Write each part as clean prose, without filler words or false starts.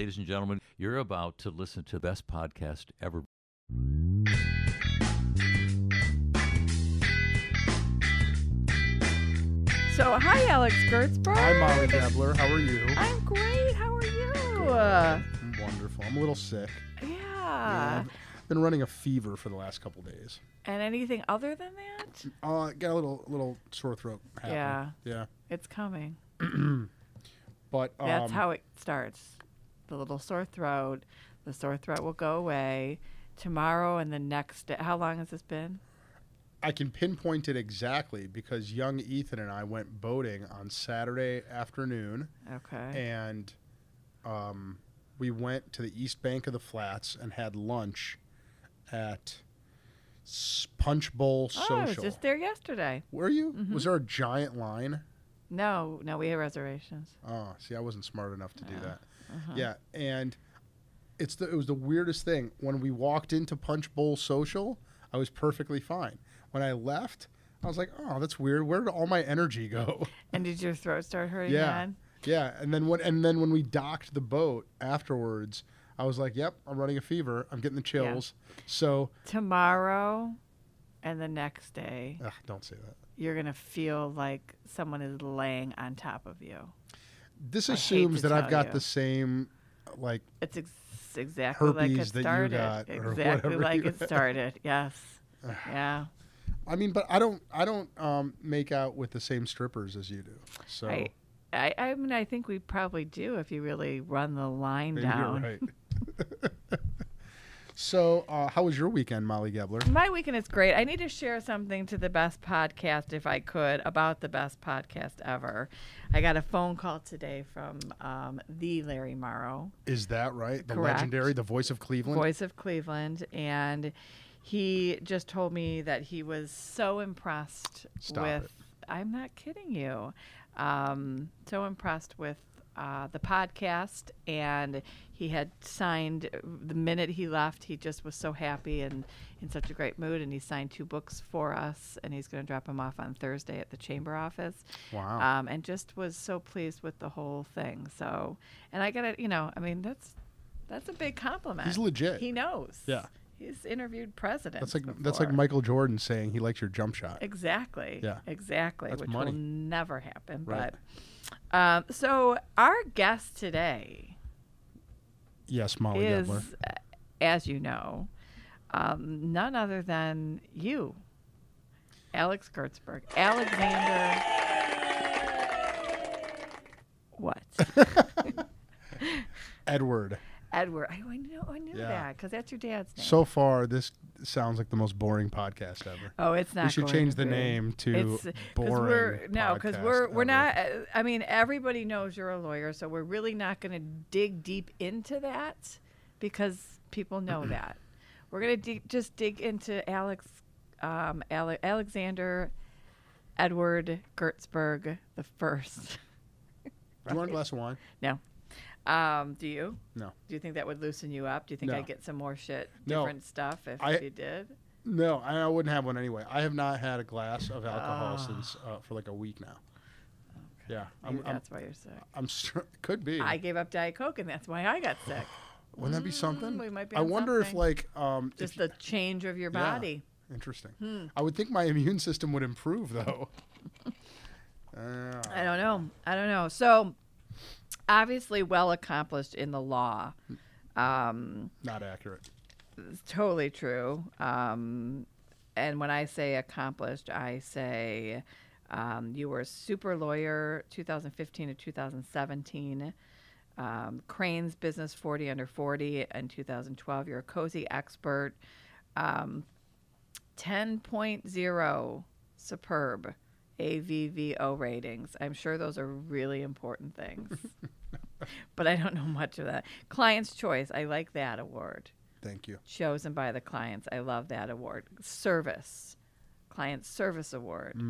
Ladies and gentlemen, you're about to listen to the best podcast ever. So, hi, Alex Gertsburg. Hi, Molly Dabbler. How are you? I'm great. How are you? I'm wonderful. I'm a little sick. Yeah. I've been running a fever for the last couple of days. And anything other than that? Got a little sore throat happening. Yeah. It's coming. But that's how it starts. The little sore throat. The sore throat will go away tomorrow and the next day. How long has this been? I can pinpoint it exactly because young Ethan and I went boating on Saturday afternoon. Okay. And we went to the east bank of the flats and had lunch at Punch Bowl Social. Oh, I was just there yesterday. Were you? Mm-hmm. Was there a giant line? No, we had reservations. Oh, see, I wasn't smart enough to do that. Uh-huh. Yeah, and it was the weirdest thing. When we walked into Punch Bowl Social, I was perfectly fine. When I left, I was like, oh, that's weird. Where did all my energy go? And did your throat start hurting then? Yeah, and then when we docked the boat afterwards, I was like, yep, I'm running a fever. I'm getting the chills. Yeah. So tomorrow and the next day. Ugh, don't say that. You're going to feel like someone is laying on top of you. This assumes that I've got the same, like, it's exactly like it started. Exactly like it started. Yes. Yeah. I mean, but I don't make out with the same strippers as you do. So I mean, I think we probably do if you really run the line down. You're right. So how was your weekend, Molly Gebler? My weekend is great. I need to share something to the best podcast, if I could, about the best podcast ever. I got a phone call today from the Larry Morrow. Is that right? The Correct. Legendary, the voice of Cleveland? Voice of Cleveland. And he just told me that he was so impressed I'm not kidding you, so impressed with the podcast, and he had signed the minute he left. He just was so happy and in such a great mood, and he signed 2 books for us, and he's going to drop them off on Thursday at the chamber office. Wow. And just was so pleased with the whole thing. So, and I got it, I mean, that's a big compliment. He's legit. He knows. Yeah. He's interviewed presidents. That's like Michael Jordan saying he likes your jump shot. Exactly. Yeah. Exactly. That's which money. Will never happen. Right. But so our guest today. Yes, Molly Dabbler. As you know, none other than you, Alex Gertsburg. Alexander. What? Edward. I knew that because that's your dad's name. So far, this sounds like the most boring podcast ever. Oh, it's not. We should change the name to boring. Because we're not. I mean, everybody knows you're a lawyer, so we're really not going to dig deep into that because people know that. We're going to just dig into Alexander Edward Gertsburg the first. Do you want a glass of wine? No. Do you? No. Do you think that would loosen you up? Do you think I'd get some more different stuff if you did? No, I wouldn't have one anyway. I have not had a glass of alcohol since for like a week now. Okay. Yeah. That's why you're sick. Could be. I gave up Diet Coke, and that's why I got sick. Wouldn't that be something? We might be I wonder something. If like... just the change of your body. Interesting. I would think my immune system would improve, though. I don't know. So... obviously well accomplished in the law. Not accurate. It's totally true. And when I say accomplished, I say you were a super lawyer 2015 to 2017. Crane's Business 40 Under 40 in 2012. You're a cozy expert. 10.0 superb AVVO ratings. I'm sure those are really important things. But I don't know much of that. Client's Choice. I like that award. Thank you. Chosen by the clients. I love that award. Service. Client Service Award.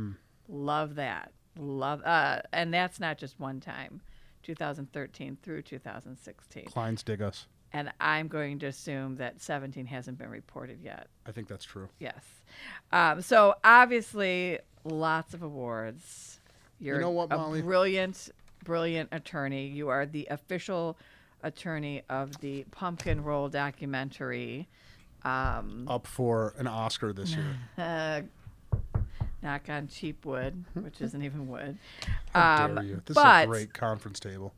Love that. And that's not just one time. 2013 through 2016. Clients dig us. And I'm going to assume that 17 hasn't been reported yet. I think that's true. Yes. So obviously lots of awards. You're a brilliant attorney. You are the official attorney of the Pumpkin Roll documentary. Up for an Oscar this year. Knock on cheap wood, which isn't even wood. How dare you. This is a great conference table.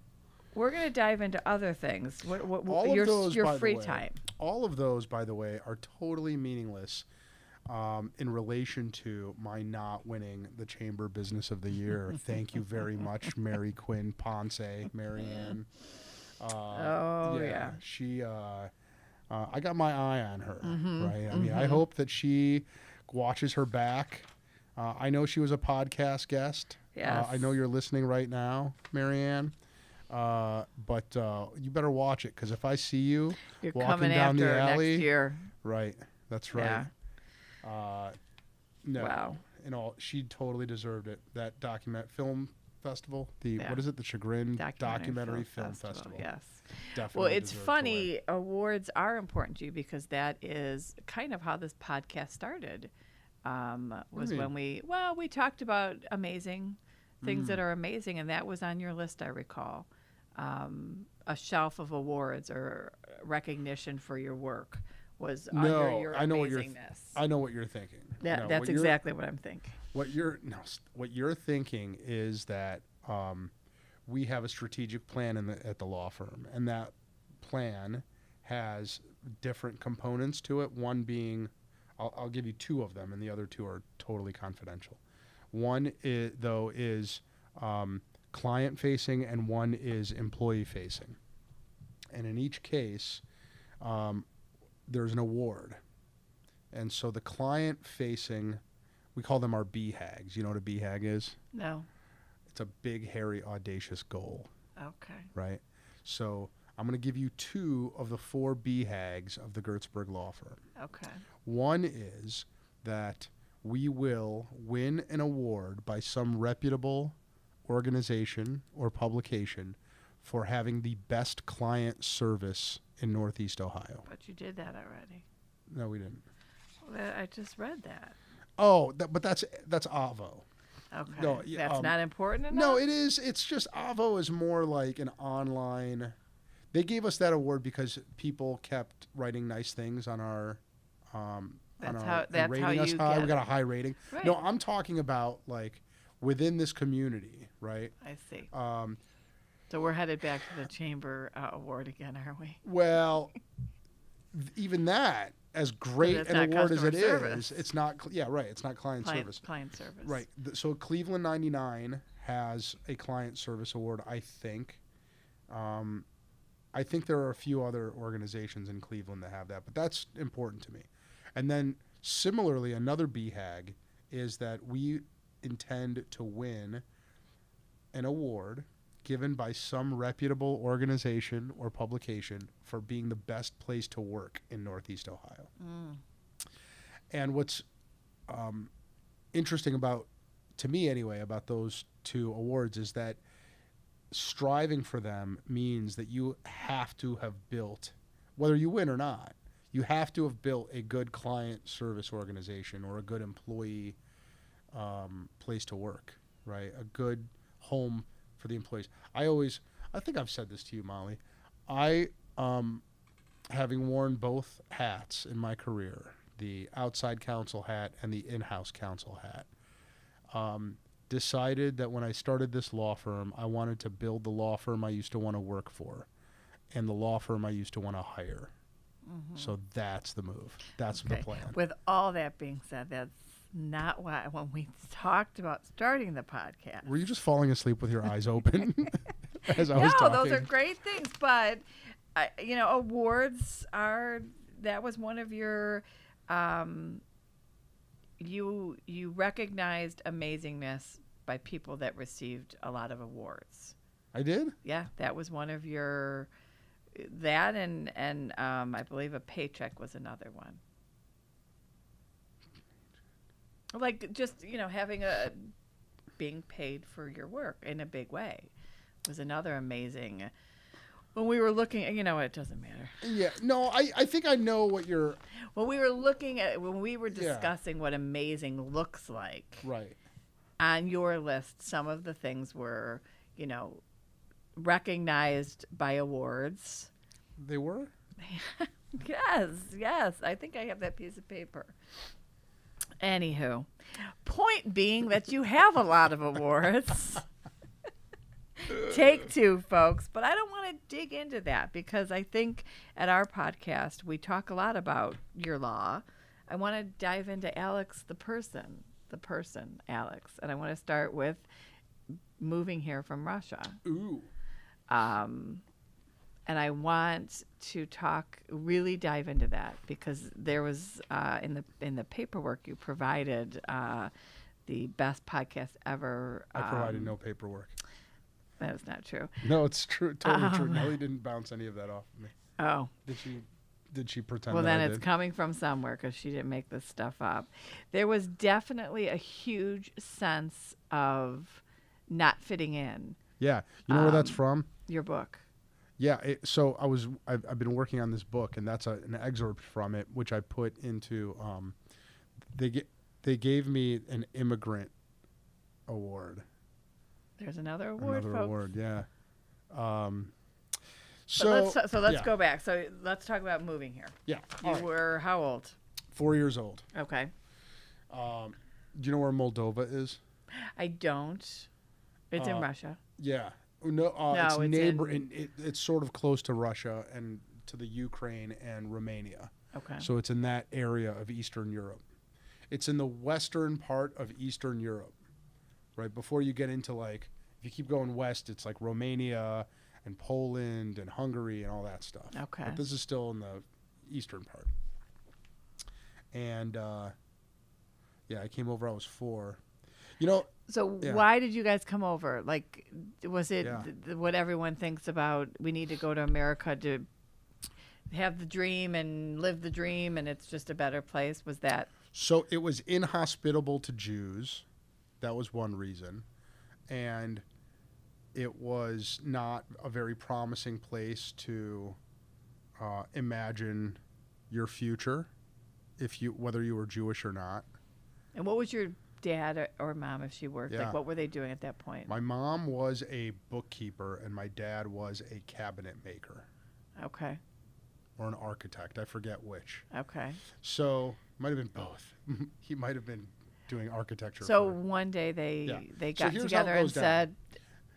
We're going to dive into other things. Your free time. All of those, by the way, are totally meaningless in relation to my not winning the Chamber Business of the Year. Thank you very much, Mary Quinn Ponce, Mary Ann. She, I got my eye on her, right? I mean, I hope that she watches her back. I know she was a podcast guest. Yes. I know you're listening right now, Mary Ann. But you better watch it, because if I see you walking down the alley, next year. Right? That's right. Yeah. No. Wow. And all, she totally deserved it. That film festival, what is it? The Chagrin Documentary Film Festival. Yes. Definitely. Well, it's funny. Awards are important to you because that is kind of how this podcast started. We talked about amazing things that are amazing, and that was on your list, I recall. A shelf of awards or recognition for your work was under your amazingness. I know what you're thinking. That's exactly what I'm thinking. What you're thinking is that we have a strategic plan at the law firm, and that plan has different components to it. One being, I'll give you two of them, and the other two are totally confidential. One is client-facing, and one is employee-facing. And in each case, there's an award. And so the client-facing, we call them our BHAGs. You know what a BHAG is? No. It's a big, hairy, audacious goal. Okay. Right? So I'm going to give you two of the four BHAGs of the Gertsburg Law Firm. Okay. One is that we will win an award by some reputable organization or publication for having the best client service in Northeast Ohio. But you did that already. No, we didn't. Well, I just read that. Oh, but that's Avvo. Okay. No, that's not important enough? No, it is. It's just Avvo is more like an online. They gave us that award because people kept writing nice things on our rating us high. We got a high rating. Right. No, I'm talking about like within this community, right? I see. So we're headed back to the Chamber award again, are we? Well, even that, as great an award as it is, it's not. Yeah, right. It's not client service. Client service. Right. So Cleveland 99 has a client service award, I think. I think there are a few other organizations in Cleveland that have that, but that's important to me. And then similarly, another BHAG is that we intend to win an award given by some reputable organization or publication for being the best place to work in Northeast Ohio. Mm. And what's interesting about those two awards is that striving for them means that you have to have built, whether you win or not, you have to have built a good client service organization or a good employee place to work, right? A good home for the employees. I think I've said this to you, Molly. I, having worn both hats in my career, the outside counsel hat and the in-house counsel hat, decided that when I started this law firm, I wanted to build the law firm I used to want to work for and the law firm I used to want to hire. Mm-hmm. So that's the move. That's the plan. With all that being said, that's not why when we talked about starting the podcast. Were you just falling asleep with your eyes open as I was talking? No, those are great things. But, awards are, that was one of your, you recognized amazingness by people that received a lot of awards. I did? Yeah, that was one of your... That and I believe a paycheck was another one. Like just, having being paid for your work in a big way was another amazing. When we were looking at, it doesn't matter. Yeah. No, I think I know what you're. When we were discussing what amazing looks like. Right. On your list, some of the things were, recognized by awards. They were? Yes. I think I have that piece of paper. Anywho, point being that you have a lot of awards. Take two, folks. But I don't want to dig into that because I think at our podcast, we talk a lot about your law. I want to dive into Alex, the person, Alex. And I want to start with moving here from Russia. Ooh. And I want to really dive into that because there was in the paperwork you provided the best podcast ever. I provided no paperwork. That was not true. No, it's true. Totally true. Nellie didn't bounce any of that off of me. Oh. Did she pretend? Well, then it's coming from somewhere because she didn't make this stuff up. There was definitely a huge sense of not fitting in. Yeah. You know where that's from? Your book. Yeah. I've been working on this book, and that's an excerpt from it, which I put into they gave me an immigrant award. There's another award, folks. Another award, yeah. So let's go back. So let's talk about moving here. Yeah. You were how old? 4 years old. Okay. Do you know where Moldova is? I don't. It's in Russia. Yeah. No, it's neighbor. It's sort of close to Russia and to the Ukraine and Romania. Okay. So it's in that area of Eastern Europe. It's in the western part of Eastern Europe. Right before you get into, like, if you keep going west, it's like Romania and Poland and Hungary and all that stuff. Okay. But this is still in the eastern part. And I came over. I was 4. You know. So why did you guys come over? Like, was it what everyone thinks about? We need to go to America to have the dream and live the dream, and it's just a better place. Was that? So it was inhospitable to Jews. That was one reason. And it was not a very promising place to imagine your future, whether you were Jewish or not. And what was your dad or mom, if she worked? Yeah. Like, what were they doing at that point? My mom was a bookkeeper, and my dad was a cabinet maker. Okay. Or an architect. I forget which. Okay. So might have been both. He might have been doing architecture. So one day they got together and said,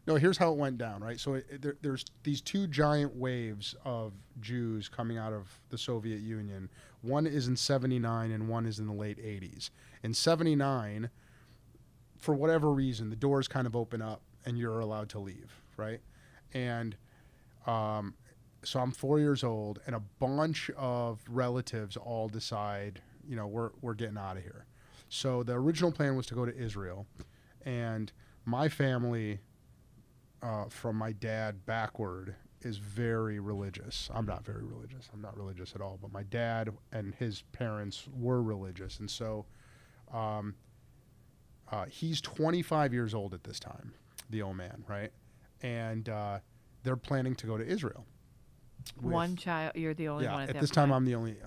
"No, here's how it went down." Right. So there's these two giant waves of Jews coming out of the Soviet Union. One is in '79 and one is in the late '80s. In '79, for whatever reason, the doors kind of open up and you're allowed to leave. Right. And so I'm 4 years old, and a bunch of relatives all decide, you know, we're getting out of here. So the original plan was to go to Israel, and my family, from my dad backward, is very religious. I'm not very religious. I'm not religious at all, but my dad and his parents were religious, and so he's 25 years old at this time, the old man, right? And they're planning to go to Israel. One child, you're the only one at this time. I'm the only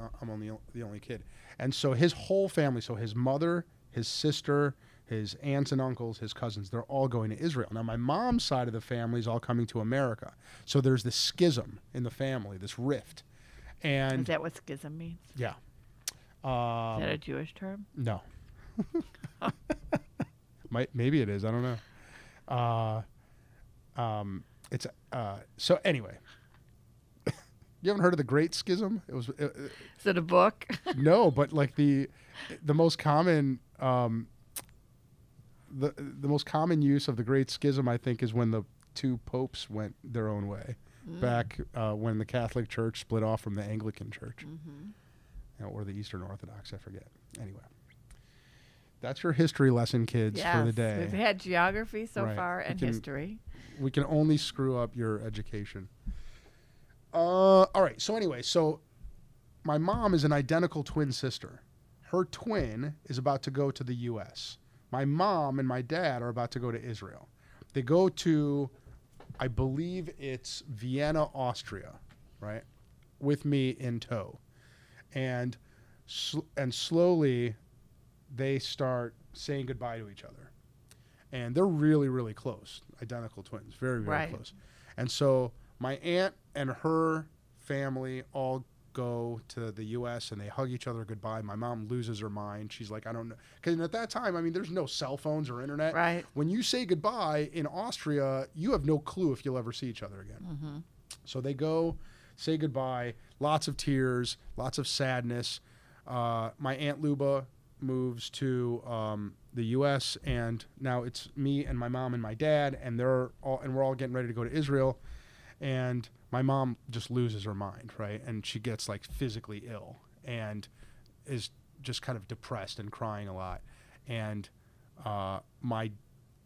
kid. And so his whole family, so his mother, his sister, his aunts and uncles, his cousins, they're all going to Israel. Now, my mom's side of the family is all coming to America. So there's this schism in the family, this rift. And is that what schism means? Yeah. Is that a Jewish term? No. Maybe it is. I don't know. So anyway. You haven't heard of the Great Schism? It was. Is it a book? No, but like the most common the most common use of the Great Schism, I think, is when the two popes went their own way back when the Catholic Church split off from the Anglican Church, or the Eastern Orthodox. I forget. Anyway, that's your history lesson, kids, for the day. We've had geography so far and history. We can only screw up your education. All right. So anyway, my mom is an identical twin sister. Her twin is about to go to the U.S. My mom and my dad are about to go to Israel. They go to, I believe it's Vienna, Austria, right? With me in tow. And slowly they start saying goodbye to each other. And they're really, really close. Identical twins. Very, very close. And so my aunt and her family all go to the U.S. and they hug each other goodbye. My mom loses her mind. She's like, I don't know. Because at that time, I mean, there's no cell phones or internet. Right. When you say goodbye in Austria, you have no clue if you'll ever see each other again. Mm-hmm. So they go, say goodbye, lots of tears, lots of sadness. My Aunt Luba moves to the U.S. and now it's me and my mom and my dad, and we're all getting ready to go to Israel. And my mom just loses her mind, right? And she gets like physically ill and is just kind of depressed and crying a lot. And my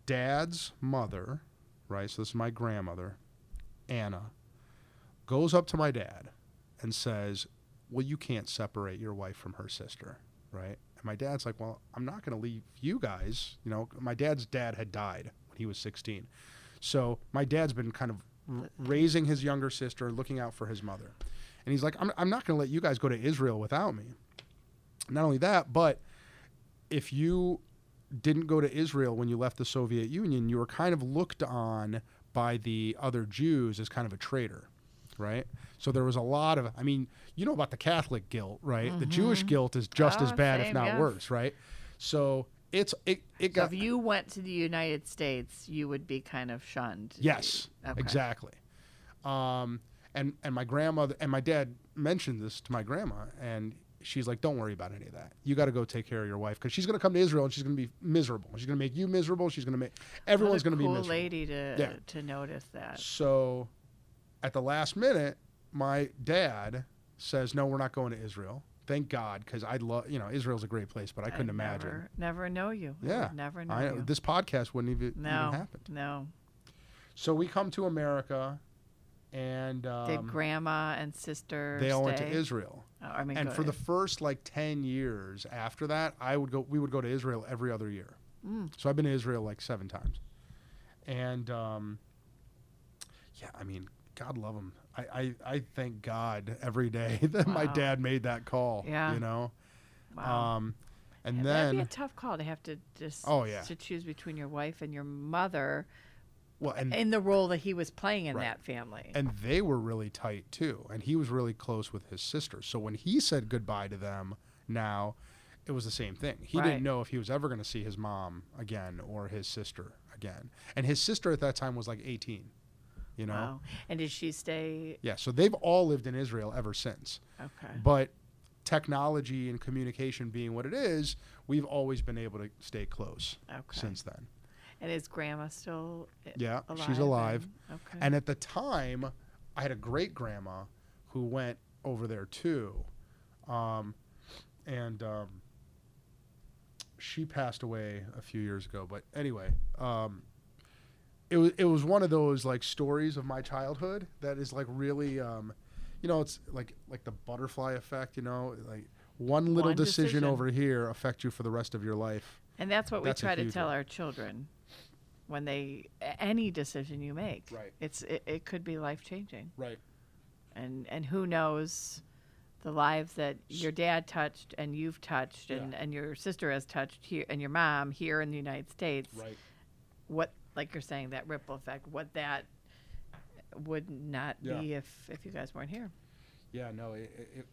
dad's mother, right? So this is my grandmother, Anna, goes up to my dad and says, well, you can't separate your wife from her sister, right? And my dad's like, well, I'm not going to leave you guys. You know, my dad's dad had died when he was 16. So my dad's been kind of raising his younger sister, looking out for his mother. And he's like, I'm not going to let you guys go to Israel without me. Not only that, but if you didn't go to Israel when you left the Soviet Union, you were kind of looked on by the other Jews as kind of a traitor, right? So there was a lot of, I mean, you know about the Catholic guilt, right? Mm-hmm. The Jewish guilt is just as bad, same, if not worse, right? So So if you went to the United States, you would be kind of shunned. Yes, okay. Exactly. And my grandmother and my dad mentioned this to my grandma, and she's like, don't worry about any of that. You got to go take care of your wife because she's going to come to Israel and she's going to be miserable. She's going to make you miserable. She's going to make everyone's going to be miserable. What a cool lady to notice that. So at the last minute, my dad says, no, we're not going to Israel. Thank God, because I'd love, you know, Israel's a great place, but I couldn't imagine. Never know you. Yeah. Never know you. This podcast wouldn't even happen. No. So we come to America, and did Grandma and sister stay? They all went to Israel. Oh, I mean, and for the first like 10 years after that, we would go to Israel every other year. Mm. So I've been to Israel like 7 times. And yeah, I mean, God love them. I thank God every day that my dad made that call. Yeah. You know? Wow. And then that'd be a tough call to have to just to choose between your wife and your mother. Well, and in the role that he was playing in that family. And they were really tight too. And he was really close with his sister. So when he said goodbye to them now, it was the same thing. He didn't know if he was ever going to see his mom again or his sister again. And his sister at that time was like 18. You know? Wow. And did she stay? Yeah, so they've all lived in Israel ever since. Okay. But technology and communication being what it is, we've always been able to stay close since then. And is Grandma still alive? Yeah, she's alive. And, and at the time, I had a great-grandma who went over there too. She passed away a few years ago. But anyway, It was one of those like stories of my childhood that is like really, you know, it's like the butterfly effect, you know, like one decision over here affects you for the rest of your life. And that's what we try to tell our children when any decision you make, right? It could be life changing. Right. And who knows the lives that your dad touched and you've touched and your sister has touched here and your mom here in the United States. Right. Like you're saying, that ripple effect, what that would not be if you guys weren't here. Yeah, no,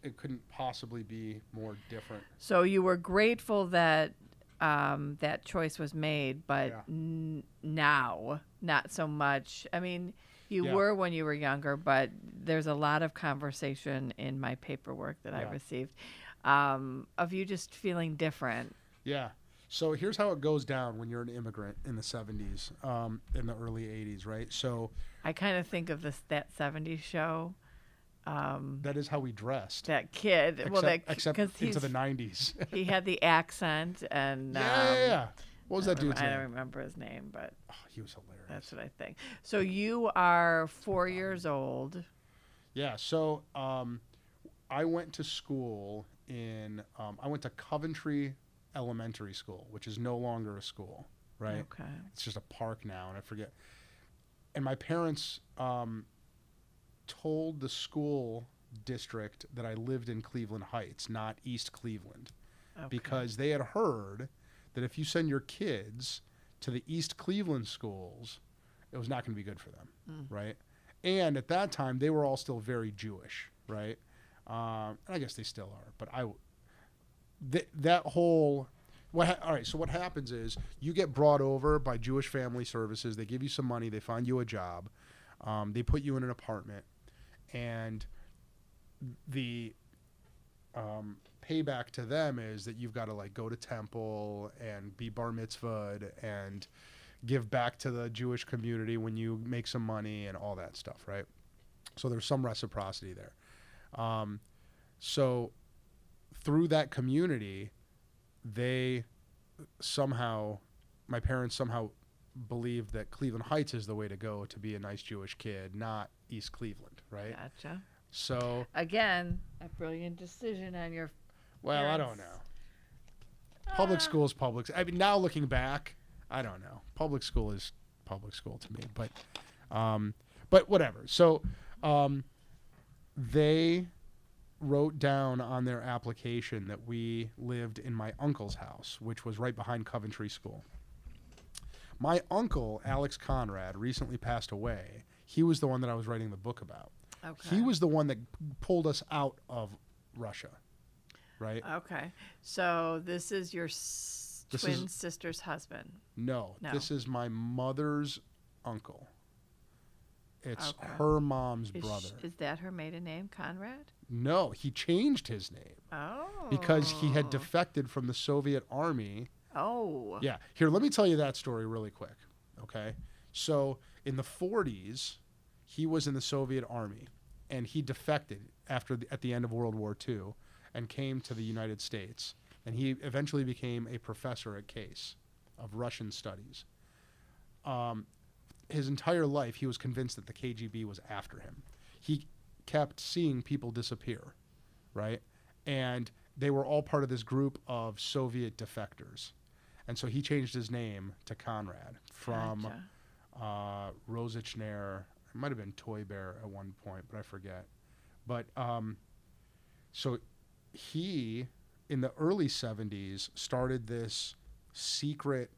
it couldn't possibly be more different. So you were grateful that that choice was made, but now, not so much. I mean, you were when you were younger, but there's a lot of conversation in my paperwork that I received of you just feeling different. Yeah. So here's how it goes down when you're an immigrant in the 70s, in the early 80s, right? So I kind of think of that 70s show. That is how we dressed. That kid. Except into the 90s. He had the accent and... Yeah. What was that dude's name? I don't remember his name, but... Oh, he was hilarious. That's what I think. So you are 4 years old. Yeah, so I went to school in... I went to Coventry Elementary School, which is no longer a school, right? Okay. It's just a park now, and I forget. And my parents told the school district that I lived in Cleveland Heights, not East Cleveland, because they had heard that if you send your kids to the East Cleveland schools, it was not going to be good for them, right? And at that time, they were all still very Jewish, right? And I guess they still are, but all right, so what happens is you get brought over by Jewish Family Services. They give you some money. They find you a job. They put you in an apartment. And the payback to them is that you've got to, like, go to temple and be bar mitzvahed and give back to the Jewish community when you make some money and all that stuff, right? So there's some reciprocity there. So through that community, my parents somehow believed that Cleveland Heights is the way to go to be a nice Jewish kid, not East Cleveland, right? Gotcha. So again, a brilliant decision on your parents. I don't know. Public school is public. I mean, now looking back, I don't know. Public school is public school to me, but whatever. So, they wrote down on their application that we lived in my uncle's house, which was right behind Coventry School. My uncle, Alex Conrad, recently passed away. He was the one that I was writing the book about. Okay. He was the one that pulled us out of Russia, right? Okay. So this is your sister's husband? No, this is my mother's uncle. It's her mom's brother. Is that her maiden name, Conrad? No, he changed his name. Oh. Because he had defected from the Soviet army. Oh. Yeah. Here, let me tell you that story really quick, okay? So in the 40s, he was in the Soviet army, and he defected at the end of World War II and came to the United States, and he eventually became a professor at Case of Russian studies. His entire life, he was convinced that the KGB was after him. He kept seeing people disappear, right? And they were all part of this group of Soviet defectors. And so he changed his name to Conrad from Rosichner. It might have been Toy Bear at one point, but I forget. But so he, in the early 70s, started this secret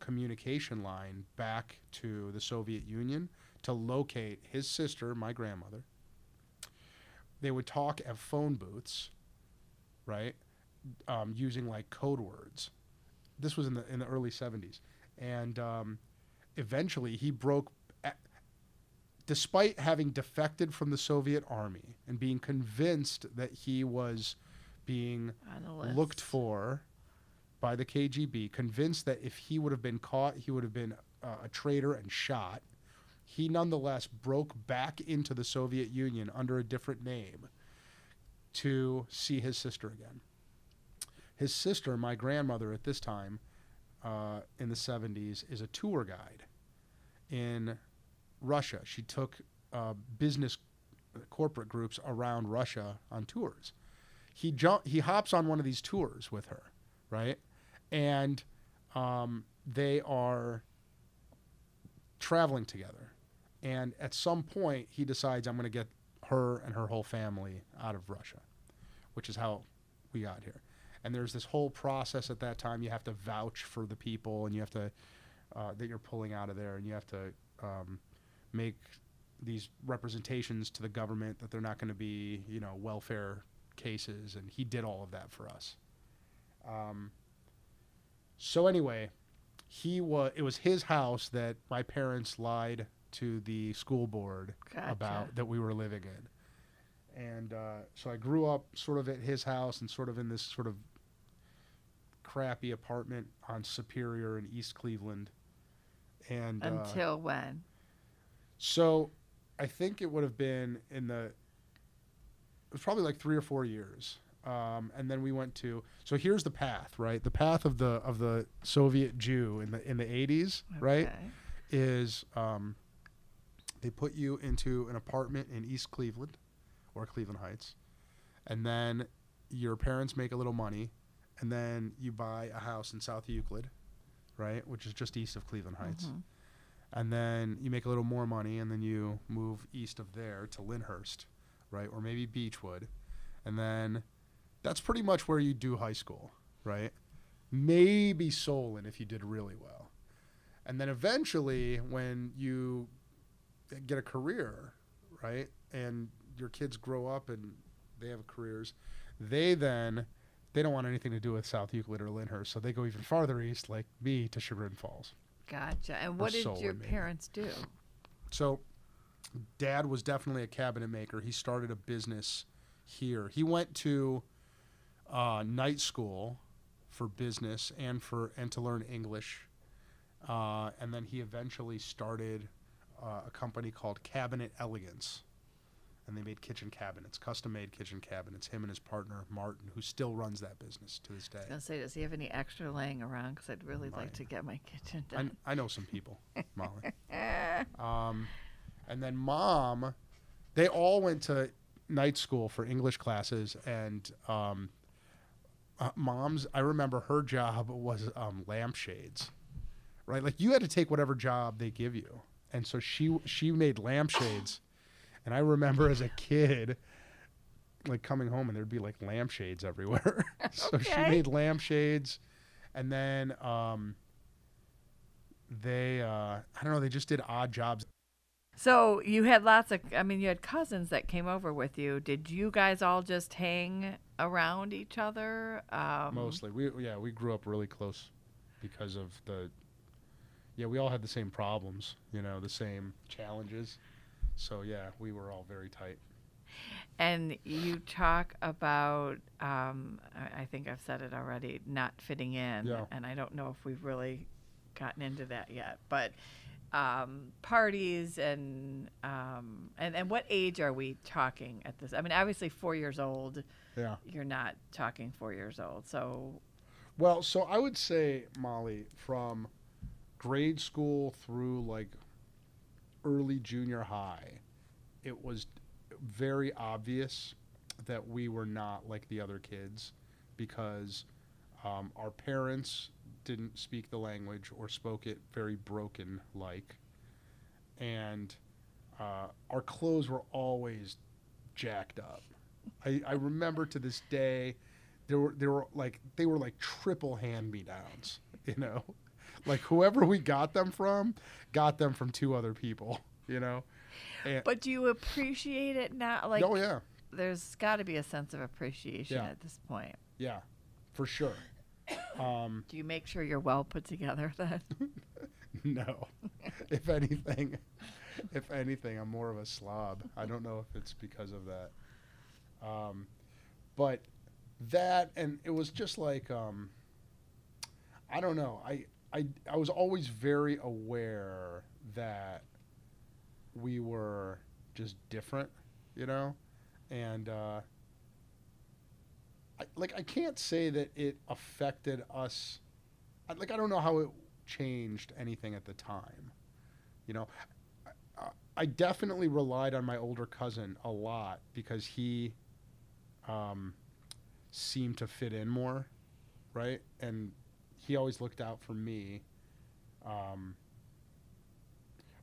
communication line back to the Soviet Union to locate his sister, my grandmother. They would talk at phone booths, right, using like code words. This was in the early 70s, and eventually he broke. Despite having defected from the Soviet army and being convinced that he was being looked for by the KGB, convinced that if he would have been caught, he would have been a traitor and shot, he nonetheless broke back into the Soviet Union under a different name to see his sister again. His sister, my grandmother at this time, in the 70s, is a tour guide in Russia. She took business corporate groups around Russia on tours. He hops on one of these tours with her, right? And they are traveling together. And at some point, he decides, I'm going to get her and her whole family out of Russia, which is how we got here. And there's this whole process at that time. You have to vouch for the people, and you have to that you're pulling out of there, and you have to make these representations to the government that they're not going to be, welfare cases. And he did all of that for us. So anyway, it was his house that my parents lied to the school board about that we were living in. And so I grew up sort of at his house and sort of in this sort of crappy apartment on Superior in East Cleveland. And until when? So I think it would have been it was probably like 3 or 4 years. And then we went to, so here's the path, right? The path of the Soviet Jew in the 80s, right? Is, they put you into an apartment in East Cleveland or Cleveland Heights. And then your parents make a little money, and then you buy a house in South Euclid, right? Which is just east of Cleveland Heights. Mm-hmm. And then you make a little more money, and then you move east of there to Lyndhurst, right? Or maybe Beechwood. And then that's pretty much where you do high school, right? Maybe Solon if you did really well. And then eventually, when you get a career, right? And your kids grow up and they have careers. They don't want anything to do with South Euclid or Lyndhurst, so they go even farther east, like me, to Chagrin Falls. Gotcha. And what did your parents do? So Dad was definitely a cabinet maker. He started a business here. He went to night school for business and to learn English. And then he eventually started a company called Cabinet Elegance. And they made kitchen cabinets, custom-made kitchen cabinets, him and his partner, Martin, who still runs that business to this day. I was going to say, does he have any extra laying around? Because I'd really like to get my kitchen done. I know some people, Molly. And then Mom, they all went to night school for English classes. And Mom's, I remember her job was lampshades, right? Like, you had to take whatever job they give you. And so she made lampshades. And I remember as a kid, like, coming home and there'd be like lampshades everywhere. So she made lampshades, and then I don't know, they just did odd jobs. So you had you had cousins that came over with you. Did you guys all just hang around each other? Mostly. We grew up really close because of we all had the same problems, the same challenges. So, we were all very tight. And you talk about, I think I've said it already, not fitting in. Yeah. And I don't know if we've really gotten into that yet. But parties and what age are we talking at this? I mean, obviously 4 years old. Yeah. You're not talking 4 years old. So. Well, so I would say, Molly, from grade school through, like, early junior high, it was very obvious that we were not like the other kids because our parents didn't speak the language or spoke it very broken like, and our clothes were always jacked up. I remember to this day they were like triple hand-me-downs, Like, whoever we got them from two other people, And but do you appreciate it now? Like, oh, yeah. There's got to be a sense of appreciation at this point. Yeah, for sure. Do you make sure you're well put together then? No. If anything, I'm more of a slob. I don't know if it's because of that. But that, and it was just like, I don't know. I was always very aware that we were just different, and I can't say that it affected us. I don't know how it changed anything at the time, I definitely relied on my older cousin a lot because he seemed to fit in more, right? And he always looked out for me.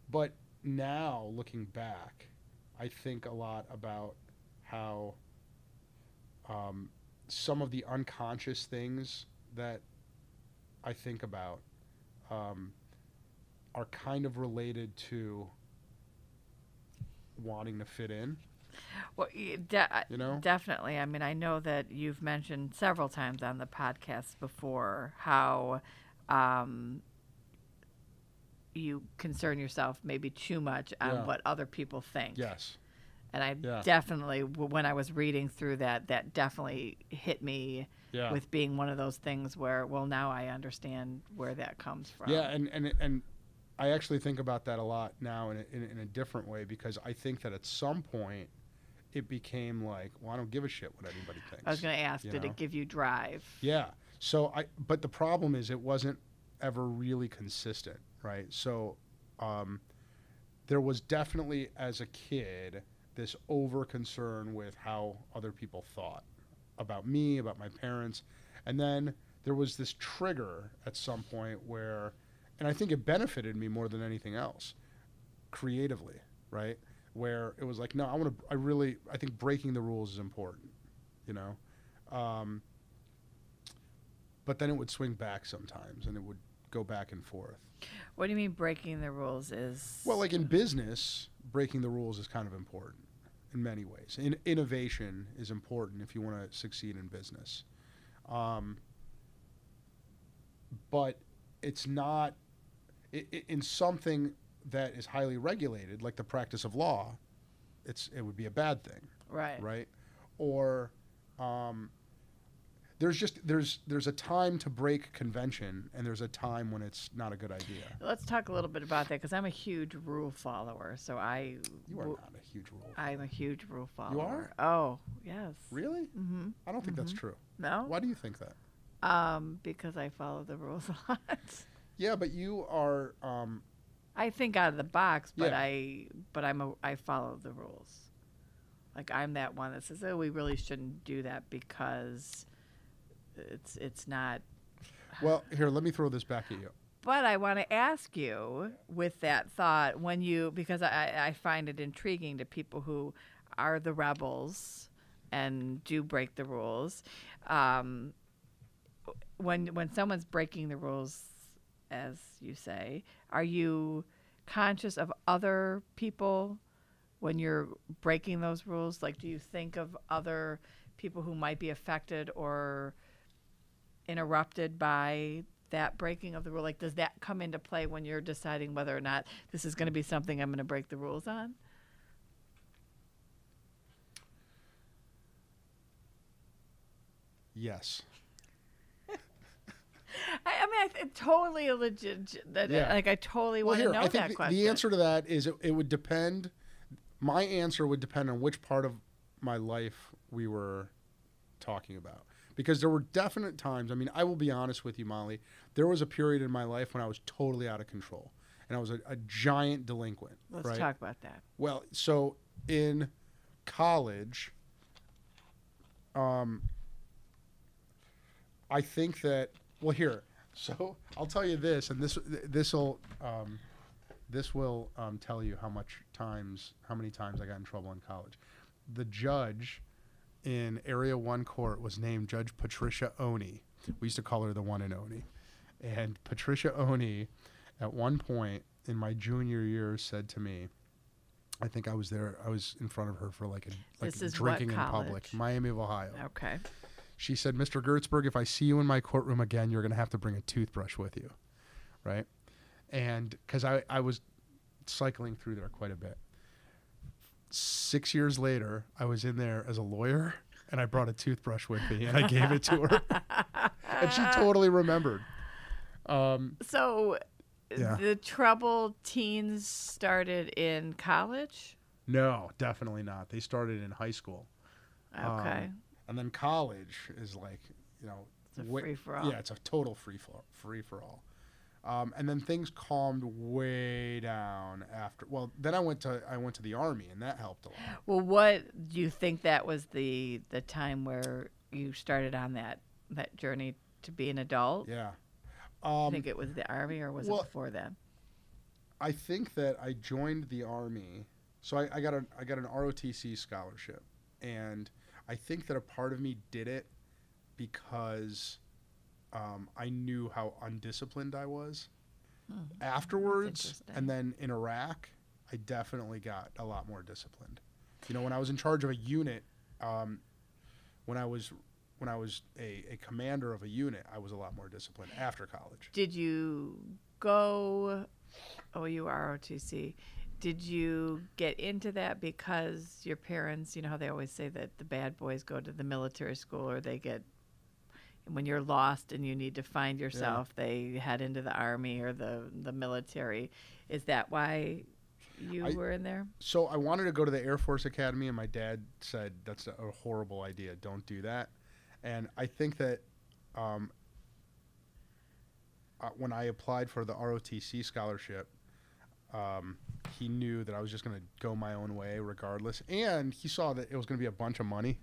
But now, looking back, I think a lot about how some of the unconscious things that I think about are kind of related to wanting to fit in. Well, definitely. I mean, I know that you've mentioned several times on the podcast before how you concern yourself maybe too much on what other people think. Yes. And I definitely, when I was reading through that definitely hit me with being one of those things where, well, now I understand where that comes from. Yeah, and I actually think about that a lot now in a different way because I think that at some point it became like, well, I don't give a shit what anybody thinks. I was going to ask, did it give you drive? Yeah. So but the problem is it wasn't ever really consistent, right? So there was definitely, as a kid, this over-concern with how other people thought about me, about my parents. And then there was this trigger at some point where... And I think it benefited me more than anything else, creatively, right? Where it was like, no, I think breaking the rules is important, But then it would swing back sometimes, and it would go back and forth. What do you mean breaking the rules is? Well, like in business, breaking the rules is kind of important in many ways. Innovation is important if you want to succeed in business. But it's not, in something that is highly regulated, like the practice of law, it would be a bad thing. Right. Right? Or there's a time to break convention, and there's a time when it's not a good idea. Let's talk a little bit about that, because I'm a huge rule follower. So you are not a huge rule follower. I'm a huge rule follower. You are? Oh, yes. Really? Mm-hmm. I don't think that's true. No? Why do you think that? Because I follow the rules a lot. Yeah, but you are. I think out of the box, but yeah. I follow the rules. Like, I'm that one that says, "Oh, we really shouldn't do that because it's not." Well, here, let me throw this back at you. But I want to ask you with that thought, when you, because I find it intriguing to people who are the rebels and do break the rules. When someone's breaking the rules, as you say, are you conscious of other people when you're breaking those rules? Like, do you think of other people who might be affected or interrupted by that breaking of the rule? Like, does that come into play when you're deciding whether or not this is going to be something I'm going to break the rules on? Yes. Totally legit. Yeah. Like, I totally want to know that question. The answer to that is it would depend. My answer would depend on which part of my life we were talking about, because there were definite times. I mean, I will be honest with you, Molly. There was a period in my life when I was totally out of control, and I was a giant delinquent. Let's talk about that. Well, so in college, I think that. Well, here. So I'll tell you this, and this will tell you how many times I got in trouble in college. The judge in Area 1 Court was named Judge Patricia Oney. We used to call her the one and Oney. And Patricia Oney, at one point in my junior year, said to me, I think I was there. I was in front of her for like drinking in public, Miami of Ohio. Okay. She said, "Mr. Gertsburg, if I see you in my courtroom again, you're going to have to bring a toothbrush with you." Right? And because I was cycling through there quite a bit. 6 years later, I was in there as a lawyer, and I brought a toothbrush with me, and I gave it to her. And she totally remembered. The trouble teens started in college? No, definitely not. They started in high school. Okay. And then college is like, you know, it's a free for all. Yeah, it's a total free for all. And then things calmed way down after. Well, then I went to the Army, and that helped a lot. Well, what do you think that was the time where you started on that journey to be an adult? Yeah, I think it was the Army, or was it before then? I think that I joined the Army, so I got an ROTC scholarship, and I think that a part of me did it because I knew how undisciplined I was. Afterwards, and then in Iraq, I definitely got a lot more disciplined. You know, when I was in charge of a unit, when I was a commander of a unit, I was a lot more disciplined after college. Did you go? Oh, you ROTC. Did you get into that because your parents, you know how they always say that the bad boys go to the military school, or they get, when you're lost and you need to find yourself, they head into the Army or the military. Is that why you were in there? So I wanted to go to the Air Force Academy, and my dad said, "That's a horrible idea. Don't do that." And I think that when I applied for the ROTC scholarship, he knew that I was just going to go my own way regardless. And he saw that it was going to be a bunch of money,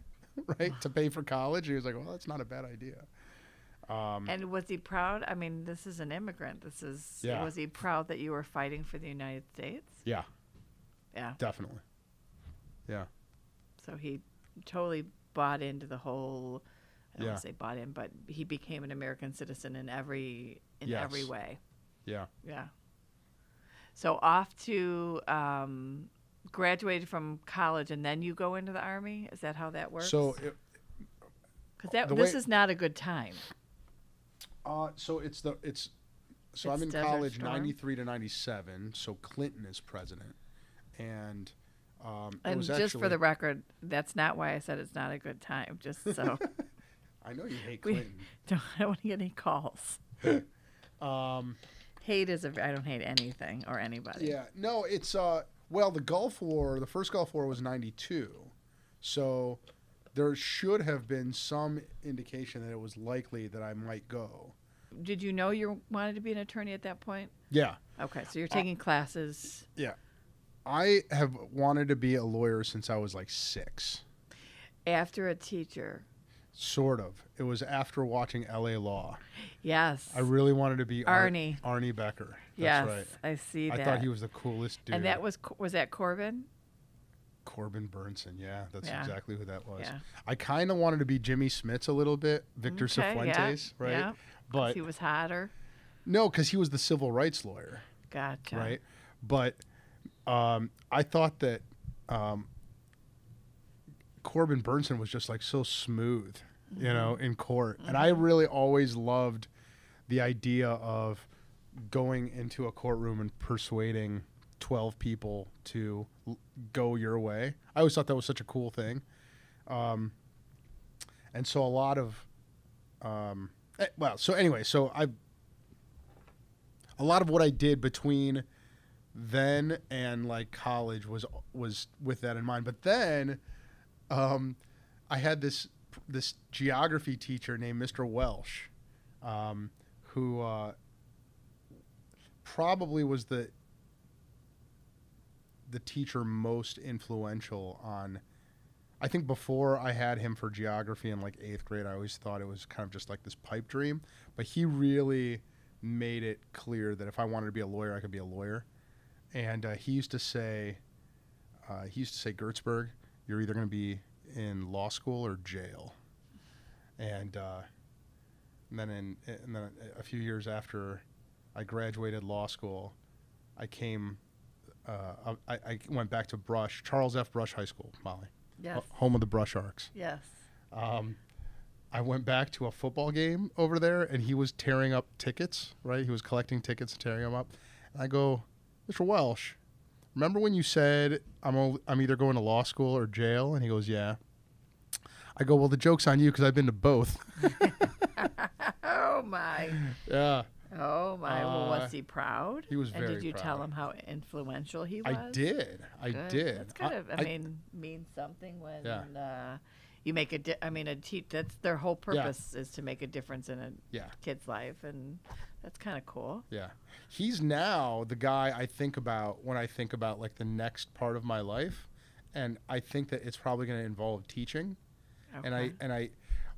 right, to pay for college. He was like, well, that's not a bad idea. And was he proud? I mean, this is an immigrant. This is, yeah. Was he proud that you were fighting for the United States? Yeah. Yeah. Definitely. Yeah. So he totally bought into the whole, I don't want to say bought in, but he became an American citizen in every way. Yeah. Yeah. So off to graduated from college and then you go into the Army? Is that how that works? So, because this is not a good time. So I'm in college 93 to 97. So Clinton is president, and was just actually, for the record, that's not why I said it's not a good time. Just so. I know you hate Clinton. I don't want to get any calls. I don't hate anything or anybody. Yeah, no, it's well, the Gulf War, the first Gulf War was 92, so there should have been some indication that it was likely that I might go. Did you know you wanted to be an attorney at that point? Yeah. Okay, so you're taking classes. Yeah, I have wanted to be a lawyer since I was like 6. After a teacher. Sort of. It was after watching L.A. Law. Yes. I really wanted to be Arnie. Arnie Becker. That's yes, right. I see that. I thought he was the coolest dude. And that was that Corbin? Corbin Burnson. Yeah, that's exactly who that was. Yeah. I kind of wanted to be Jimmy Smits a little bit, Victor Cifuentes, right? Yeah. But he was hotter. No, because he was the civil rights lawyer. Gotcha. Right, but I thought that. Corbin Burnson was just like so smooth, you know, in court. And I really always loved the idea of going into a courtroom and persuading 12 people to go your way. I always thought that was such a cool thing. And so a lot of, a lot of what I did between then and like college was with that in mind. But then I had this geography teacher named Mr. Welsh, who probably was the teacher most influential on. I think before I had him for geography in like 8th grade, I always thought it was kind of just like this pipe dream. But he really made it clear that if I wanted to be a lawyer, I could be a lawyer. And he used to say, Gertsburg, you're either going to be in law school or jail. And then a few years after I graduated law school, I went back to Charles F. Brush High School, Molly. Yes. Home of the Brush Arcs. Yes. I went back to a football game over there, and he was tearing up tickets, right? He was collecting tickets and tearing them up. And I go, Mr. Welsh, remember when you said I'm either going to law school or jail? And he goes, yeah. I go, well, the joke's on you because I've been to both. Oh, my. Yeah. Oh, my. Well, was he proud? He was very proud. And did you tell him how influential he was? I did. I did. That's kind of, means something when you make that's their whole purpose is to make a difference in a kid's life, and that's kind of cool. Yeah. He's now the guy I think about when I think about like the next part of my life, and I think that it's probably going to involve teaching. Okay. And I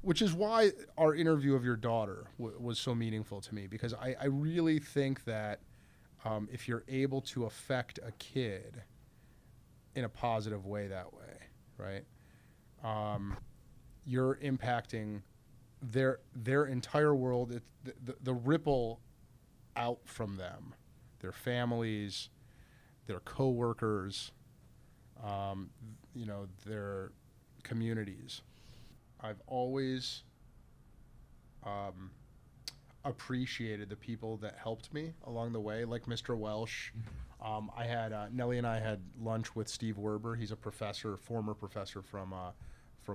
which is why our interview of your daughter was so meaningful to me, because I really think that if you're able to affect a kid in a positive way that way, right? You're impacting their entire world. It's the ripple out from them, their families, their coworkers, their communities. I've always appreciated the people that helped me along the way, like Mr. Welsh. I had Nellie and I had lunch with Steve Werber. He's a former professor from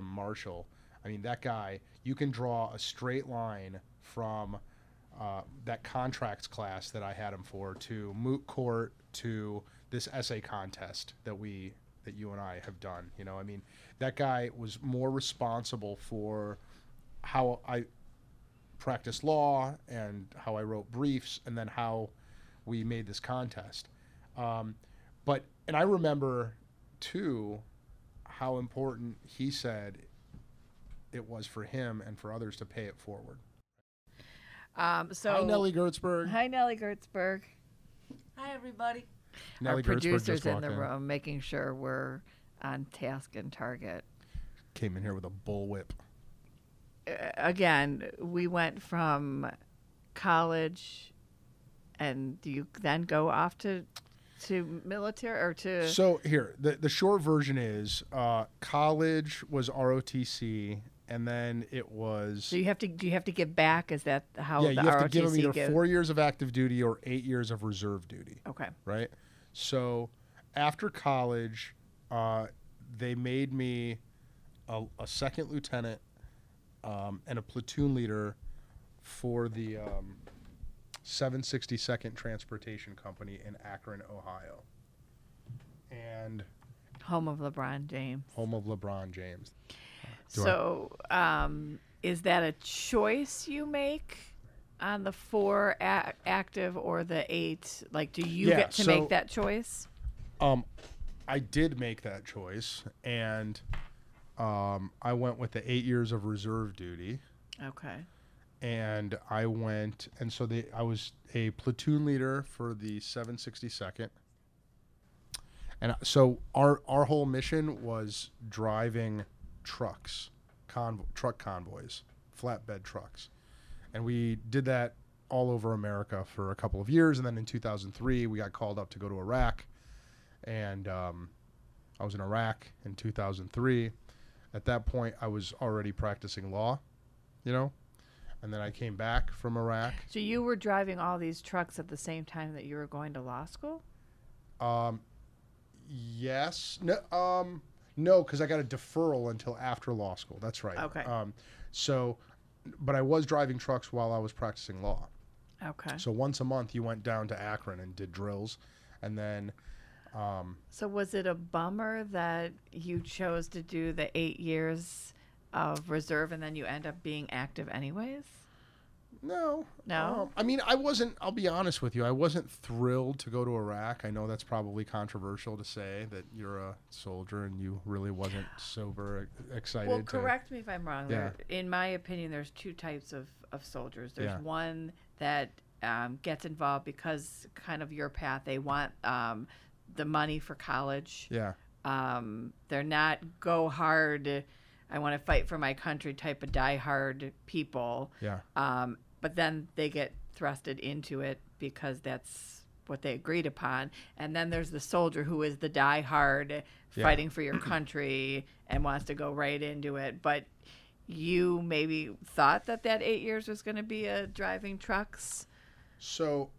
Marshall. I mean, that guy, you can draw a straight line from that contracts class that I had him for to moot court to this essay contest that you and I have done. You know, I mean, that guy was more responsible for how I practiced law and how I wrote briefs and then how we made this contest. And I remember too how important he said it was for him and for others to pay it forward. Hi, Nellie Gertsburg. Hi, Nellie Gertsburg. Hi, everybody. Nellie Gertsburg, producer's in the room, making sure we're on task and target. Came in here with a bullwhip. Again, we went from college, and do you then go off to To military or to... So here, the short version is college was ROTC, and then it was... So you have to, do you have to give back? Is that how the ROTC... Yeah, you have to give them either 4 years of active duty or 8 years of reserve duty. Okay. Right? So after college, they made me a second lieutenant and a platoon leader for the... 762nd Transportation Company in Akron, Ohio. And home of LeBron James. Home of LeBron James. So is that a choice you make on the four active or the eight? Like, do you get to make that choice? I did make that choice, and I went with the 8 years of reserve duty. Okay. And I went, and so I was a platoon leader for the 762nd. And so our whole mission was driving trucks, truck convoys, flatbed trucks. And we did that all over America for a couple of years. And then in 2003, we got called up to go to Iraq. And I was in Iraq in 2003. At that point, I was already practicing law, you know? And then I came back from Iraq. So you were driving all these trucks at the same time that you were going to law school? Yes. No, because I got a deferral until after law school. That's right. Okay. But I was driving trucks while I was practicing law. Okay. So once a month you went down to Akron and did drills, and then... So was it a bummer that you chose to do the 8 years... of reserve, and then you end up being active anyways? No. I mean, I'll be honest with you, I wasn't thrilled to go to Iraq. I know that's probably controversial to say that you're a soldier and you really wasn't sober excited. Well, correct me if I'm wrong. Yeah. In my opinion, there's two types of soldiers. There's one that gets involved because kind of your path. They want the money for college. Yeah. They're not go hard... I want to fight for my country type of diehard people. Yeah. But then they get thrusted into it because that's what they agreed upon. And then there's the soldier who is the diehard fighting for your country and wants to go right into it. But you maybe thought that 8 years was going to be driving trucks. So,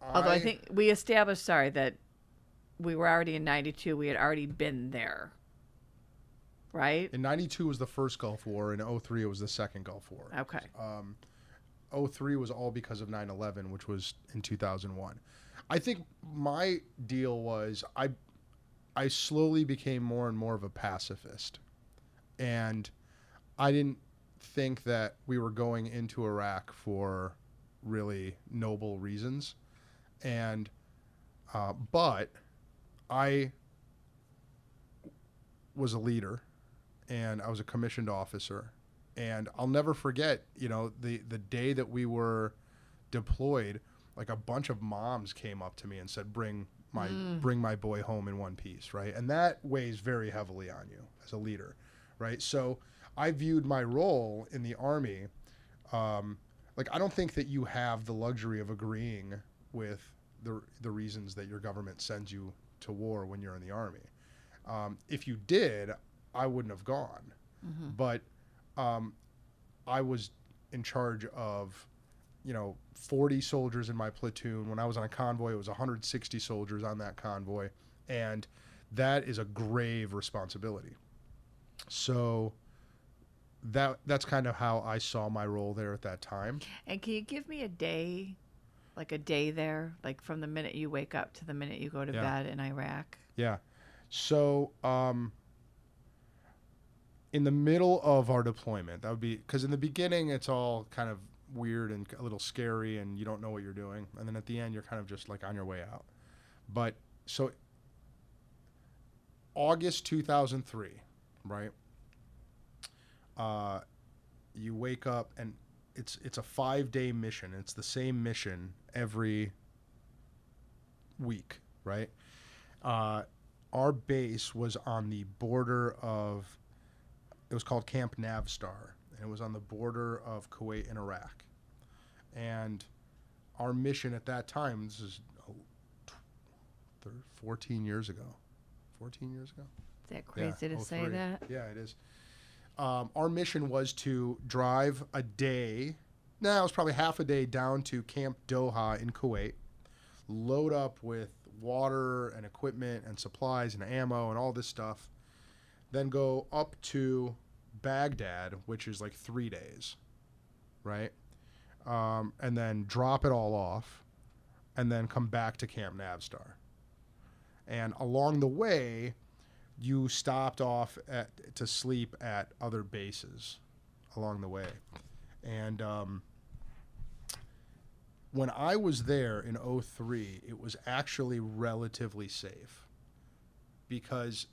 although I think we established, that we were already in 92. We had already been there. Right. In 92 was the first Gulf War. In 03, it was the second Gulf War. Okay. 03 was all because of 9/11, which was in 2001. I think my deal was I slowly became more and more of a pacifist. And I didn't think that we were going into Iraq for really noble reasons. And but I was a leader. And I was a commissioned officer, and I'll never forget, you know, the day that we were deployed, like a bunch of moms came up to me and said, bring my boy home in one piece. Right. And that weighs very heavily on you as a leader. Right. So I viewed my role in the Army. Like, I don't think that you have the luxury of agreeing with the reasons that your government sends you to war when you're in the Army. If you did, I wouldn't have gone, but I was in charge of, 40 soldiers in my platoon. When I was on a convoy, it was 160 soldiers on that convoy, and that is a grave responsibility. So that's kind of how I saw my role there at that time. And can you give me a day, like a day there, like from the minute you wake up to the minute you go to bed in Iraq? Yeah. So, in the middle of our deployment, that would be, because in the beginning it's all kind of weird and a little scary and you don't know what you're doing. And then at the end, you're kind of just like on your way out. But so August 2003, right? You wake up and it's a 5-day mission. It's the same mission every week, right? Our base was on the border of... It was called Camp Navistar, and it was on the border of Kuwait and Iraq. And our mission at that time, this is 14 years ago. Is that crazy to say that? Yeah, it is. Our mission was to drive a day. It was probably half a day down to Camp Doha in Kuwait, load up with water and equipment and supplies and ammo and all this stuff, then go up to Baghdad, which is like 3 days, right? And then drop it all off and then come back to Camp Navistar. And along the way, you stopped off to sleep at other bases along the way. And when I was there in 2003, it was actually relatively safe, because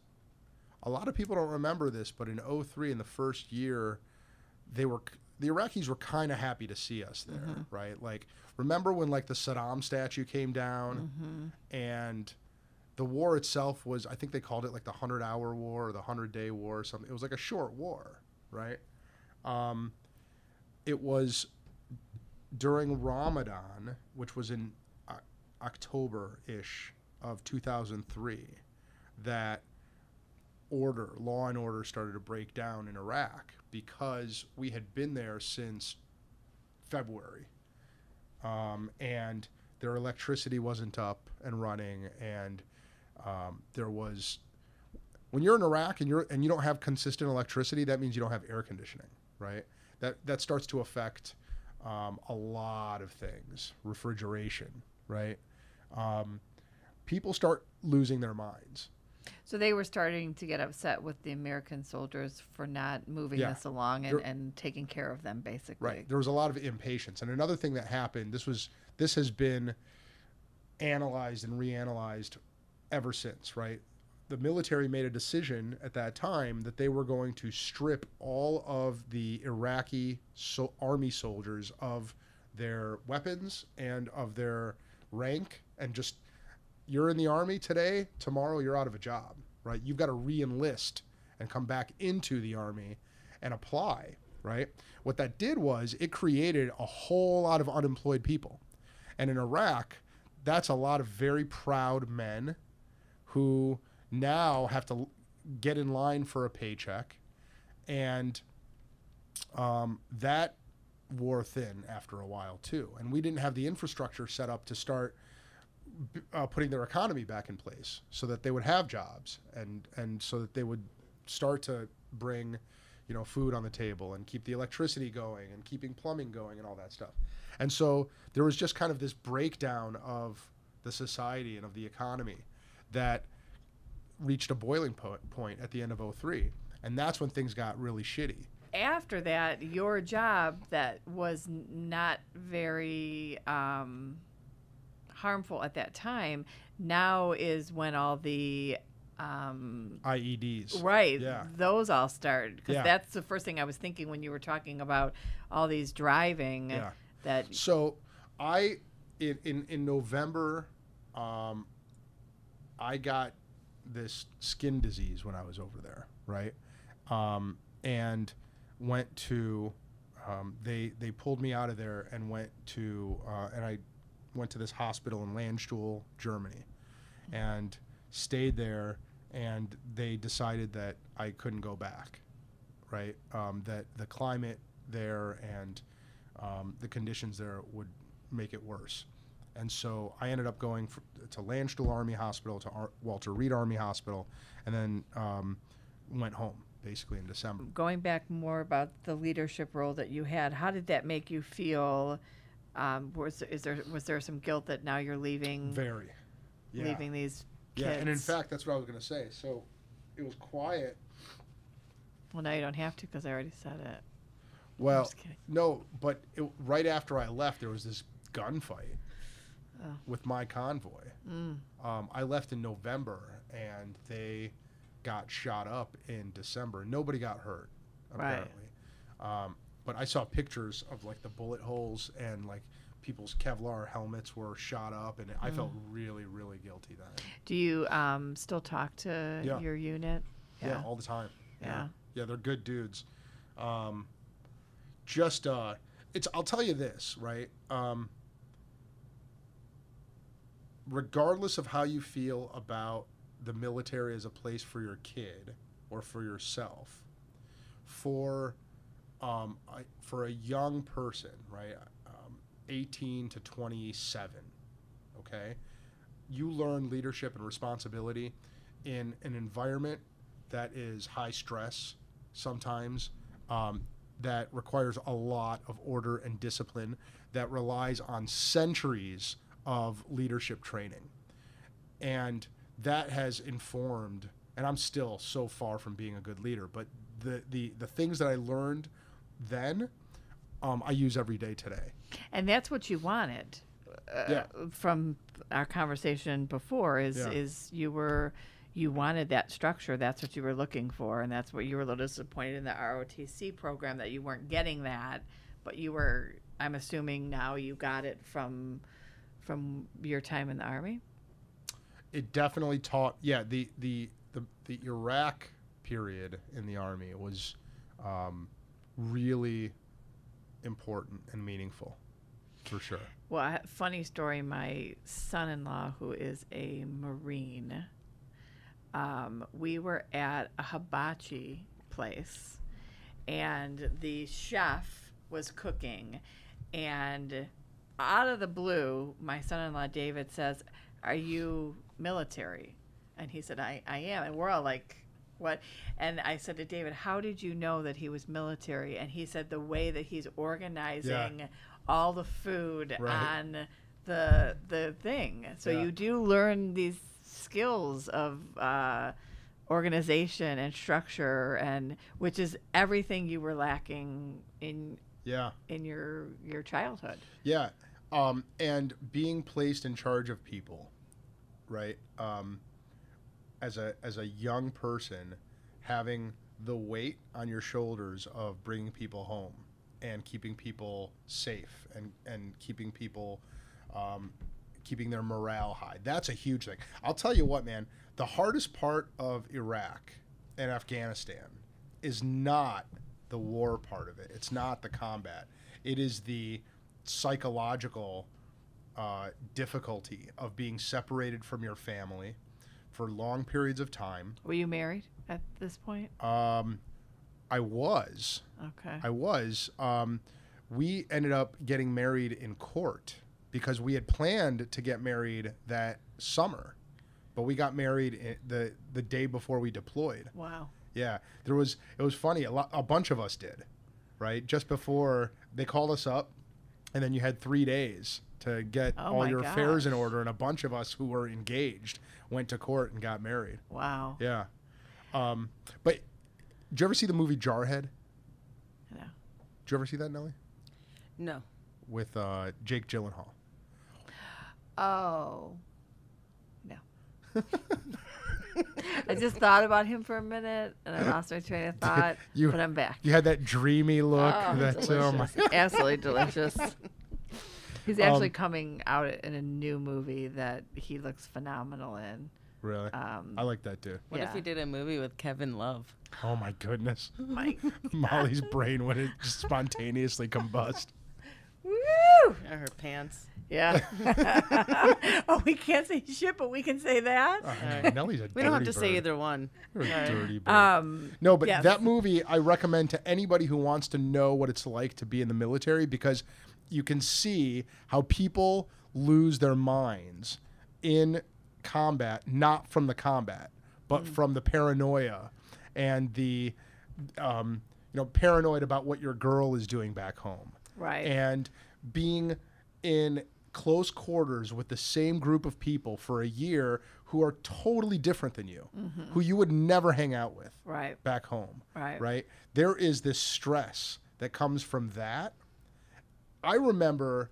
a lot of people don't remember this, but in 2003, in the first year, the Iraqis were kind of happy to see us there, right? Like, remember when like the Saddam statue came down, and the war itself was, I think they called it like the 100-hour war or the 100-day war or something. It was like a short war, right? It was during Ramadan, which was in October-ish of 2003, that law and order started to break down in Iraq, because we had been there since February. And their electricity wasn't up and running, and there was, when you're in Iraq and you don't have consistent electricity, that means you don't have air conditioning, right? That starts to affect a lot of things, refrigeration, right? People start losing their minds. So they were starting to get upset with the American soldiers for not moving this along and taking care of them, basically. Right. There was a lot of impatience. And another thing that happened, this has been analyzed and reanalyzed ever since, right? The military made a decision at that time that they were going to strip all of the Iraqi army soldiers of their weapons and of their rank, and just, you're in the army today, tomorrow you're out of a job, right? You've got to re-enlist and come back into the army and apply, right? What that did was it created a whole lot of unemployed people. And in Iraq, that's a lot of very proud men who now have to get in line for a paycheck. And that wore thin after a while too. And we didn't have the infrastructure set up to start putting their economy back in place so that they would have jobs, and so that they would start to bring, food on the table and keep the electricity going and keeping plumbing going and all that stuff. And so there was just kind of this breakdown of the society and of the economy that reached a boiling point at the end of 2003. And that's when things got really shitty. After that, your job that was not very harmful at that time, now is when all the IEDs, right? Yeah. Those all started, because that's the first thing I was thinking when you were talking about all these driving. Yeah. That. So, in November, I got this skin disease when I was over there, right? And went to they pulled me out of there and went to I went to this hospital in Landstuhl, Germany, and stayed there, and they decided that I couldn't go back, right? That the climate there and the conditions there would make it worse. And so I ended up going to Landstuhl Army Hospital, to Walter Reed Army Hospital, and then went home, basically, in December. Going back more about the leadership role that you had, how did that make you feel? Was there some guilt that now you're leaving? Very, yeah. Leaving these kids. Yeah, and in fact, that's what I was going to say. So it was quiet. Well, now you don't have to, because I already said it. Well, I'm just kidding. No, but right after I left, there was this gunfight with my convoy. I left in November, and they got shot up in December. Nobody got hurt, apparently. Right. But I saw pictures of like the bullet holes, and like people's Kevlar helmets were shot up, and I felt really, really guilty then. Do you still talk to your unit? Yeah. Yeah, all the time. Yeah. Yeah, they're good dudes. I'll tell you this, right? regardless of how you feel about the military as a place for your kid or for yourself, for a young person, right, 18 to 27, okay, you learn leadership and responsibility in an environment that is high stress sometimes, that requires a lot of order and discipline, that relies on centuries of leadership training. And that has informed, and I'm still so far from being a good leader, but the things that I learned then, I use every day today. And that's what you wanted from our conversation before is you wanted that structure. That's what you were looking for. And that's what you were a little disappointed in the ROTC program, that you weren't getting that, but you were, I'm assuming now you got it from your time in the Army. It definitely taught. Yeah. The Iraq period in the Army was really important and meaningful, for sure. Well, funny story, my son-in-law, who is a Marine, we were at a hibachi place, and the chef was cooking, and out of the blue, my son-in-law David says, "Are you military?" And he said, I am. And we're all like, what? And I said to David, how did you know that he was military? And he said, the way that he's organizing all the food on the thing. So you do learn these skills of organization and structure, and which is everything you were lacking in your childhood. Yeah. And being placed in charge of people, right? As a young person, having the weight on your shoulders of bringing people home and keeping people safe and keeping people, keeping their morale high. That's a huge thing. I'll tell you what, man, the hardest part of Iraq and Afghanistan is not the war part of it. It's not the combat. It is the psychological difficulty of being separated from your family for long periods of time. Were you married at this point? I was. Okay. I was. We ended up getting married in court because we had planned to get married that summer, but we got married the day before we deployed. Wow. Yeah. It was funny. A bunch of us did, right? Just before they called us up, and then you had 3 days to get all your affairs in order, and a bunch of us who were engaged went to court and got married. Wow. Yeah. But did you ever see the movie Jarhead? No. Did you ever see that, Nellie? No. With Jake Gyllenhaal. Oh. No. I just thought about him for a minute, and I lost my train of thought, but I'm back. You had that dreamy look. Absolutely delicious. He's actually coming out in a new movie that he looks phenomenal in. Really? I like that, too. What if he did a movie with Kevin Love? Oh, my goodness. Molly's brain would just spontaneously combust. Woo! Her pants. Yeah. Oh, we can't say shit, but we can say that. Nellie's a dirty bird. We don't have to say either one. You're a dirty bird. No, but that movie I recommend to anybody who wants to know what it's like to be in the military, because you can see how people lose their minds in combat, not from the combat, but from the paranoia and the, paranoid about what your girl is doing back home. Right. And being in close quarters with the same group of people for a year who are totally different than you, who you would never hang out with back home. Right. Right. There is this stress that comes from that. I remember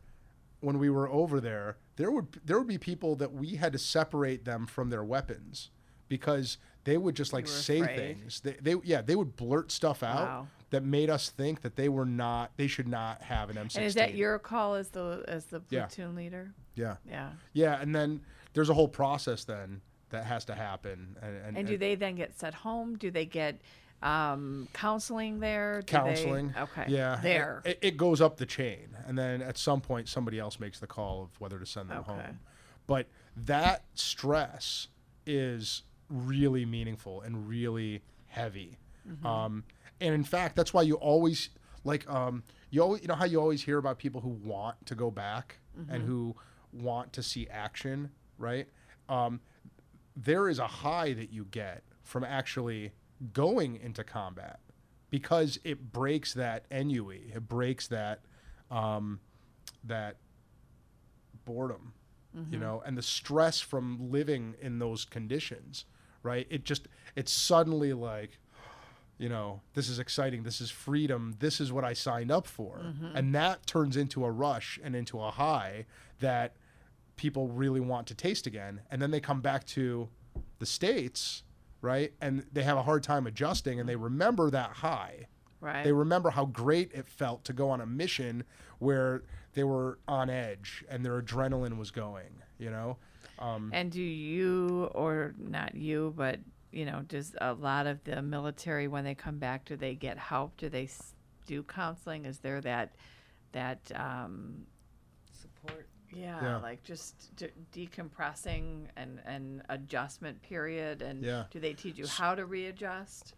when we were over there, there would be people that we had to separate them from their weapons because they would just say things. They would blurt stuff out that made us think that they should not have an M16. And is that your call as the platoon leader? Yeah. Yeah. Yeah. And then there's a whole process then that has to happen. And do they then get sent home? Do they get counseling there? There. It goes up the chain, and then at some point somebody else makes the call of whether to send them home. But that stress is really meaningful and really heavy. Mm-hmm. And in fact, that's why you always like, you know how you always hear about people who want to go back mm-hmm. and who want to see action, right? There is a high that you get from actually going into combat because it breaks that ennui, it breaks that that boredom, mm-hmm. you know, and the stress from living in those conditions, right? It's suddenly like, you know, this is exciting, this is freedom, this is what I signed up for. Mm-hmm. And that turns into a rush and into a high that people really want to taste again. And then they come back to the States, right? And they have a hard time adjusting and they remember that high. Right. They remember how great it felt to go on a mission where they were on edge and their adrenaline was going, you know? And do you, or not you, but, you know, does a lot of the military, when they come back, do they get help? Do they do counseling? Is there that support? Yeah, like just decompressing and adjustment period. And do they teach you how to readjust?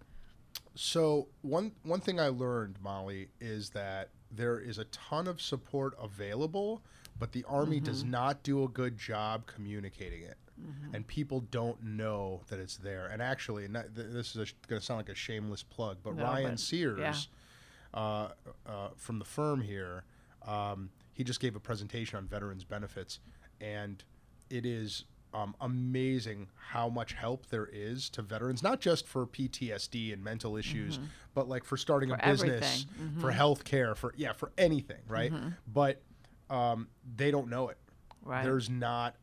So one thing I learned, Molly, is that there is a ton of support available, but the Army mm-hmm. does not do a good job communicating it. Mm-hmm. And people don't know that it's there. And actually, this is going to sound like a shameless plug, but Ryan Sears from the firm here, he just gave a presentation on veterans benefits. And it is amazing how much help there is to veterans, not just for PTSD and mental issues, mm-hmm. but like for starting a business, mm-hmm. for healthcare, for anything, right? Mm-hmm. But they don't know it. Right. There's not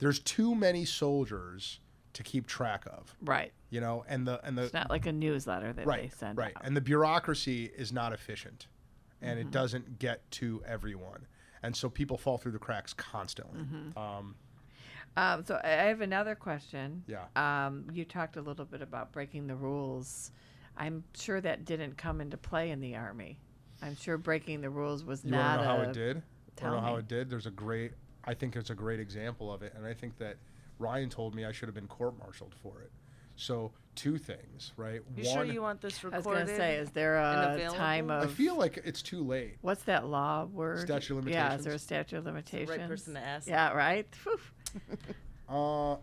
there's too many soldiers to keep track of. Right. You know, and it's not like a newsletter that they send out. And the bureaucracy is not efficient, and mm-hmm. it doesn't get to everyone. And so people fall through the cracks constantly. Mm-hmm. So I have another question. Yeah. You talked a little bit about breaking the rules. I'm sure that didn't come into play in the Army. I'm sure breaking the rules was you not. You know how it did? Tell me. How it did. I think it's a great example of it. And I think that Ryan told me I should have been court-martialed for it. So two things, right? One, sure you want this recorded? I was going to say, is there a time of... I feel like it's too late. What's that law word? Statute of limitations. Yeah, is there a statute of limitations? Right person to ask. Yeah, right? I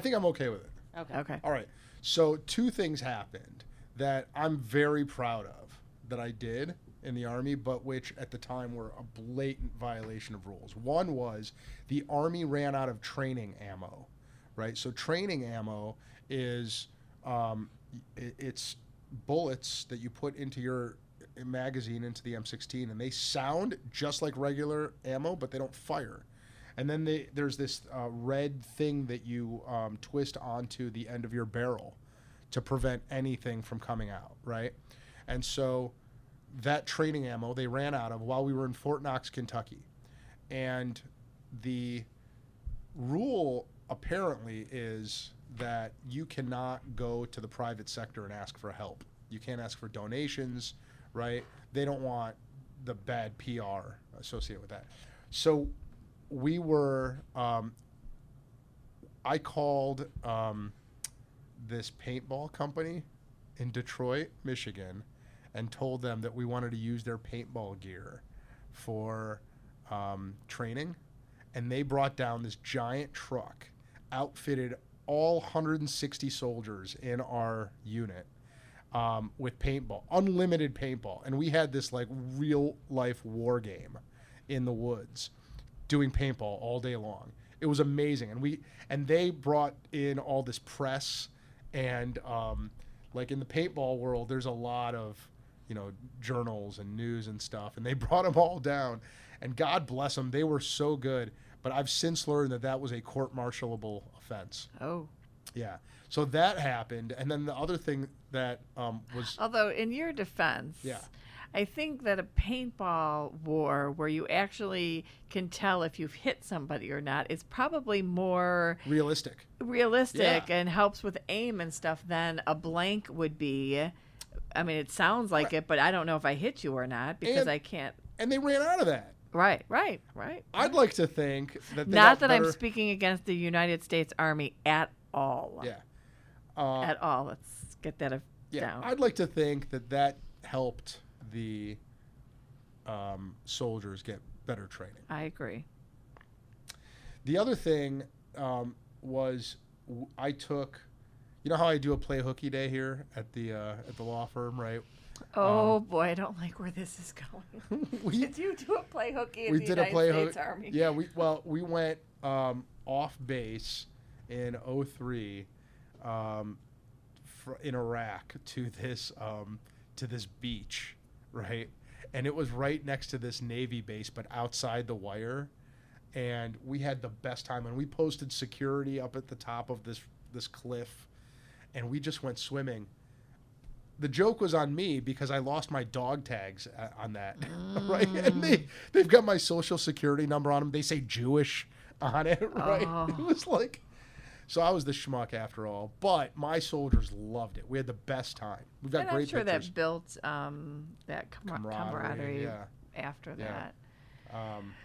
think I'm okay with it. Okay. All right. So two things happened that I'm very proud of that I did in the Army, but which at the time were a blatant violation of rules. One was the Army ran out of training ammo, right? So training ammo is it's bullets that you put into your magazine, into the M16, and they sound just like regular ammo, but they don't fire. And then there's this red thing that you twist onto the end of your barrel to prevent anything from coming out, right? And so that training ammo they ran out of while we were in Fort Knox, Kentucky. And the rule apparently is that you cannot go to the private sector and ask for help. You can't ask for donations, right? They don't want the bad PR associated with that. So we were, I called this paintball company in Detroit, Michigan, and told them that we wanted to use their paintball gear for training. And they brought down this giant truck, outfitted all 160 soldiers in our unit with paintball, unlimited paintball. And we had this like real life war game in the woods doing paintball all day long. It was amazing. And they brought in all this press and like in the paintball world, there's a lot of, you know, journals and news and stuff, and they brought them all down, and God bless them, they were so good. But I've since learned that was a court-martialable offense. Oh. Yeah. So that happened, and then the other thing that was... Although, in your defense, I think that a paintball war where you actually can tell if you've hit somebody or not is probably more... Realistic and helps with aim and stuff than a blank would be. I mean, it sounds like it, but I don't know if I hit you or not because I can't... And they ran out of that. Right. I'd like to think that they not that better. I'm speaking against the United States Army at all. Yeah. At all. Let's get that down. I'd like to think that helped the soldiers get better training. I agree. The other thing was I took, you know how I do a play hooky day here at the law firm, right? Oh boy, I don't like where this is going. Did you do a play hooky in the United States Army? Yeah, we went off base in 2003 in Iraq to this beach, right? And it was right next to this Navy base, but outside the wire. And we had the best time, and we posted security up at the top of this cliff, and we just went swimming. The joke was on me because I lost my dog tags on that, right? And they've got my social security number on them. They say Jewish on it, right? Oh. It was like, so I was the schmuck after all, but my soldiers loved it. We had the best time. We've got great pictures. And I'm sure that built that camaraderie after that.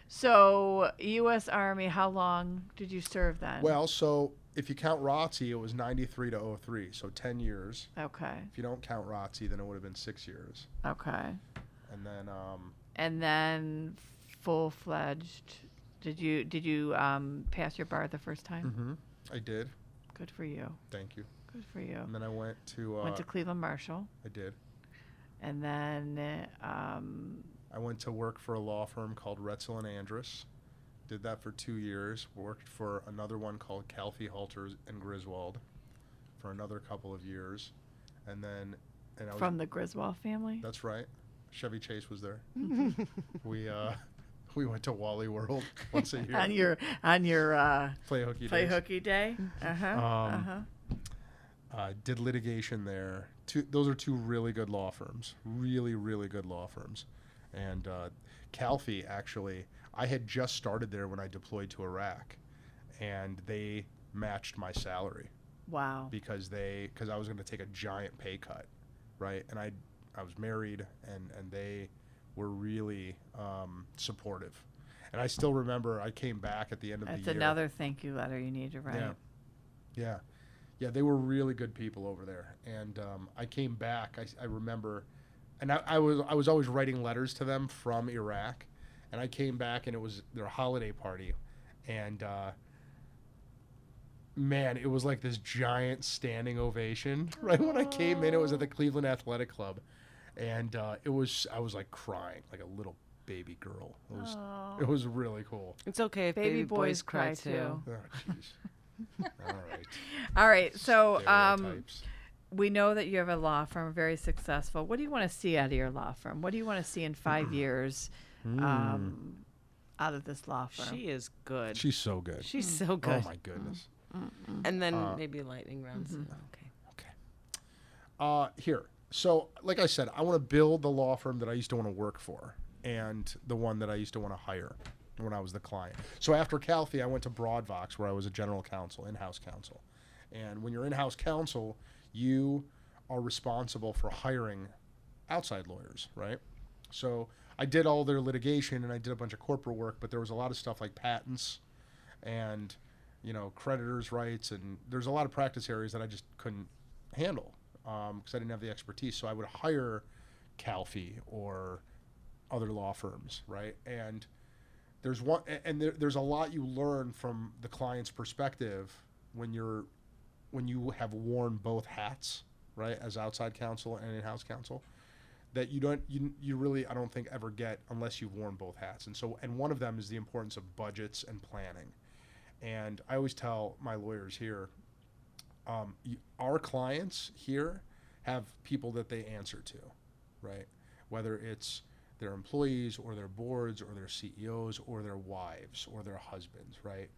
So U.S. Army, how long did you serve then? Well, so if you count ROTC, it was 93 to 03, so 10 years. Okay. If you don't count ROTC, then it would have been 6 years. Okay. And then full-fledged. Did you pass your bar the first time? Mm-hmm. I did. Good for you. Thank you. Good for you. And then I went to... went to Cleveland Marshall. I did. And then... I went to work for a law firm called Retzel and Andrus. Did that for 2 years. Worked for another one called Calfee, Halters, and Griswold for another couple of years. And I was from the Griswold family? That's right. Chevy Chase was there. We went to Wally World once a year. on your play hooky day. Did litigation there. Those are two really good law firms. Really, really good law firms. And Calfee, actually, I had just started there when I deployed to Iraq, and they matched my salary. Wow. Because I was going to take a giant pay cut, right? And I was married, and they were really supportive. And I still remember I came back at the end of the year. That's another thank you letter you need to write. Yeah, they were really good people over there. And I came back, I remember... And I was always writing letters to them from Iraq, and I came back and it was their holiday party, and man, it was like this giant standing ovation. Right when I came in, it was at the Cleveland Athletic Club, and I was like crying like a little baby girl. It was really cool. It's okay if baby boys cry too. Oh, jeez. All right. So. We know that you have a law firm, very successful. What do you want to see out of your law firm? What do you want to see in 5 years out of this law firm? She is good. She's so good. She's so good. Oh, my goodness. Mm-hmm. And then maybe lightning rounds. Mm-hmm. Okay. Here. So, like I said, I want to build the law firm that I used to want to work for and the one that I used to want to hire when I was the client. So, after Calfee, I went to Broadvox, where I was a general counsel, in-house counsel. And when you're in-house counsel, you are responsible for hiring outside lawyers, right? So I did all their litigation and I did a bunch of corporate work, but there was a lot of stuff like patents and, creditors' rights. And there's a lot of practice areas that I just couldn't handle because I didn't have the expertise. So I would hire Calfee or other law firms, right? And there's a lot you learn from the client's perspective when you have worn both hats, right, as outside counsel and in-house counsel, that you really I don't think ever get unless you've worn both hats. And one of them is the importance of budgets and planning. And I always tell my lawyers here, our clients here have people that they answer to, right? Whether it's their employees or their boards or their CEOs or their wives or their husbands, right?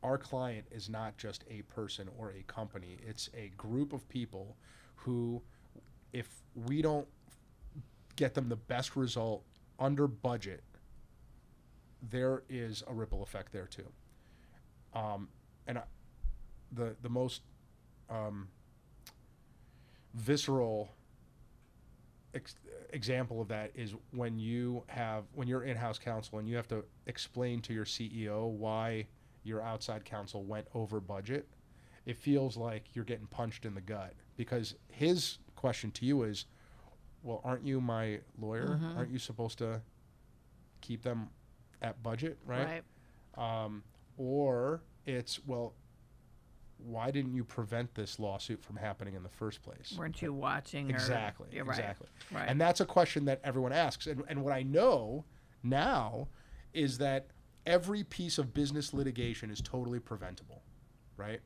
Our client is not just a person or a company. It's a group of people who, if we don't get them the best result under budget, there is a ripple effect there too. The most visceral example of that is when you have, when you're in-house counsel and you have to explain to your CEO why your outside counsel went over budget, it feels like you're getting punched in the gut, because his question to you is, well, aren't you my lawyer? Mm-hmm. Aren't you supposed to keep them at budget, right? Right. Or it's, well, why didn't you prevent this lawsuit from happening in the first place? Weren't you watching? Exactly. Or, exactly. Right, right. And that's a question that everyone asks. And what I know now is that every piece of business litigation is totally preventable, right?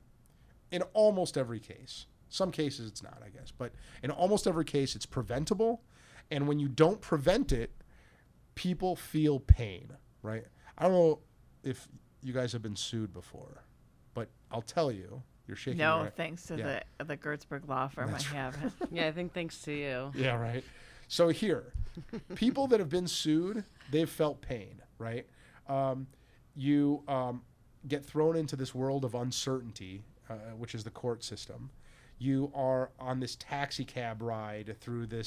In almost every case. Some cases it's not, I guess. But in almost every case, it's preventable. And when you don't prevent it, people feel pain, right? I don't know if you guys have been sued before, but I'll tell you, you're shaking your head. No, thanks to the Gertsburg Law Firm, I haven't. Yeah, I think thanks to you. Yeah, right. So here, people that have been sued, they've felt pain, right? You get thrown into this world of uncertainty, which is the court system. You are on this taxi cab ride through the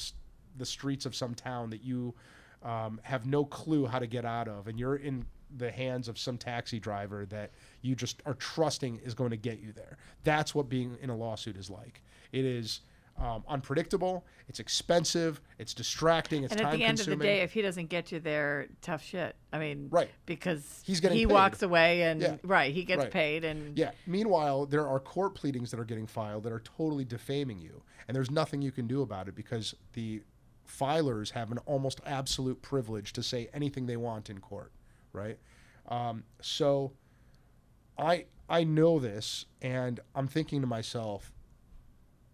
streets of some town that you have no clue how to get out of, and you're in the hands of some taxi driver that you just are trusting is going to get you there. That's what being in a lawsuit is like. It is unpredictable, it's expensive, it's distracting, it's time-consuming. And at the end of the day, if he doesn't get you there, tough shit. I mean, right. Because he's getting paid. Walks away and, right, he gets paid. And yeah. Meanwhile, there are court pleadings that are getting filed that are totally defaming you, and there's nothing you can do about it because the filers have an almost absolute privilege to say anything they want in court, right? So I know this, and I'm thinking to myself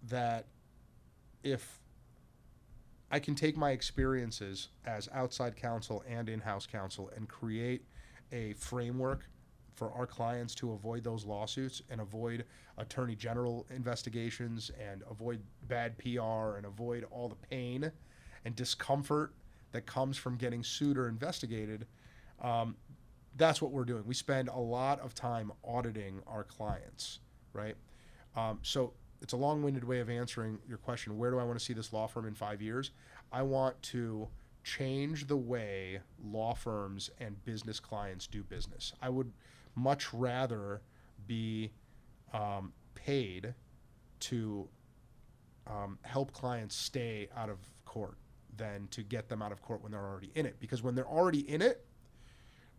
that if I can take my experiences as outside counsel and in-house counsel and create a framework for our clients to avoid those lawsuits and avoid attorney general investigations and avoid bad PR and avoid all the pain and discomfort that comes from getting sued or investigated, that's what we're doing. We spend a lot of time auditing our clients, right? So it's a long-winded way of answering your question, where do I want to see this law firm in 5 years? I want to change the way law firms and business clients do business. I would much rather be paid to help clients stay out of court than to get them out of court when they're already in it. Because when they're already in it,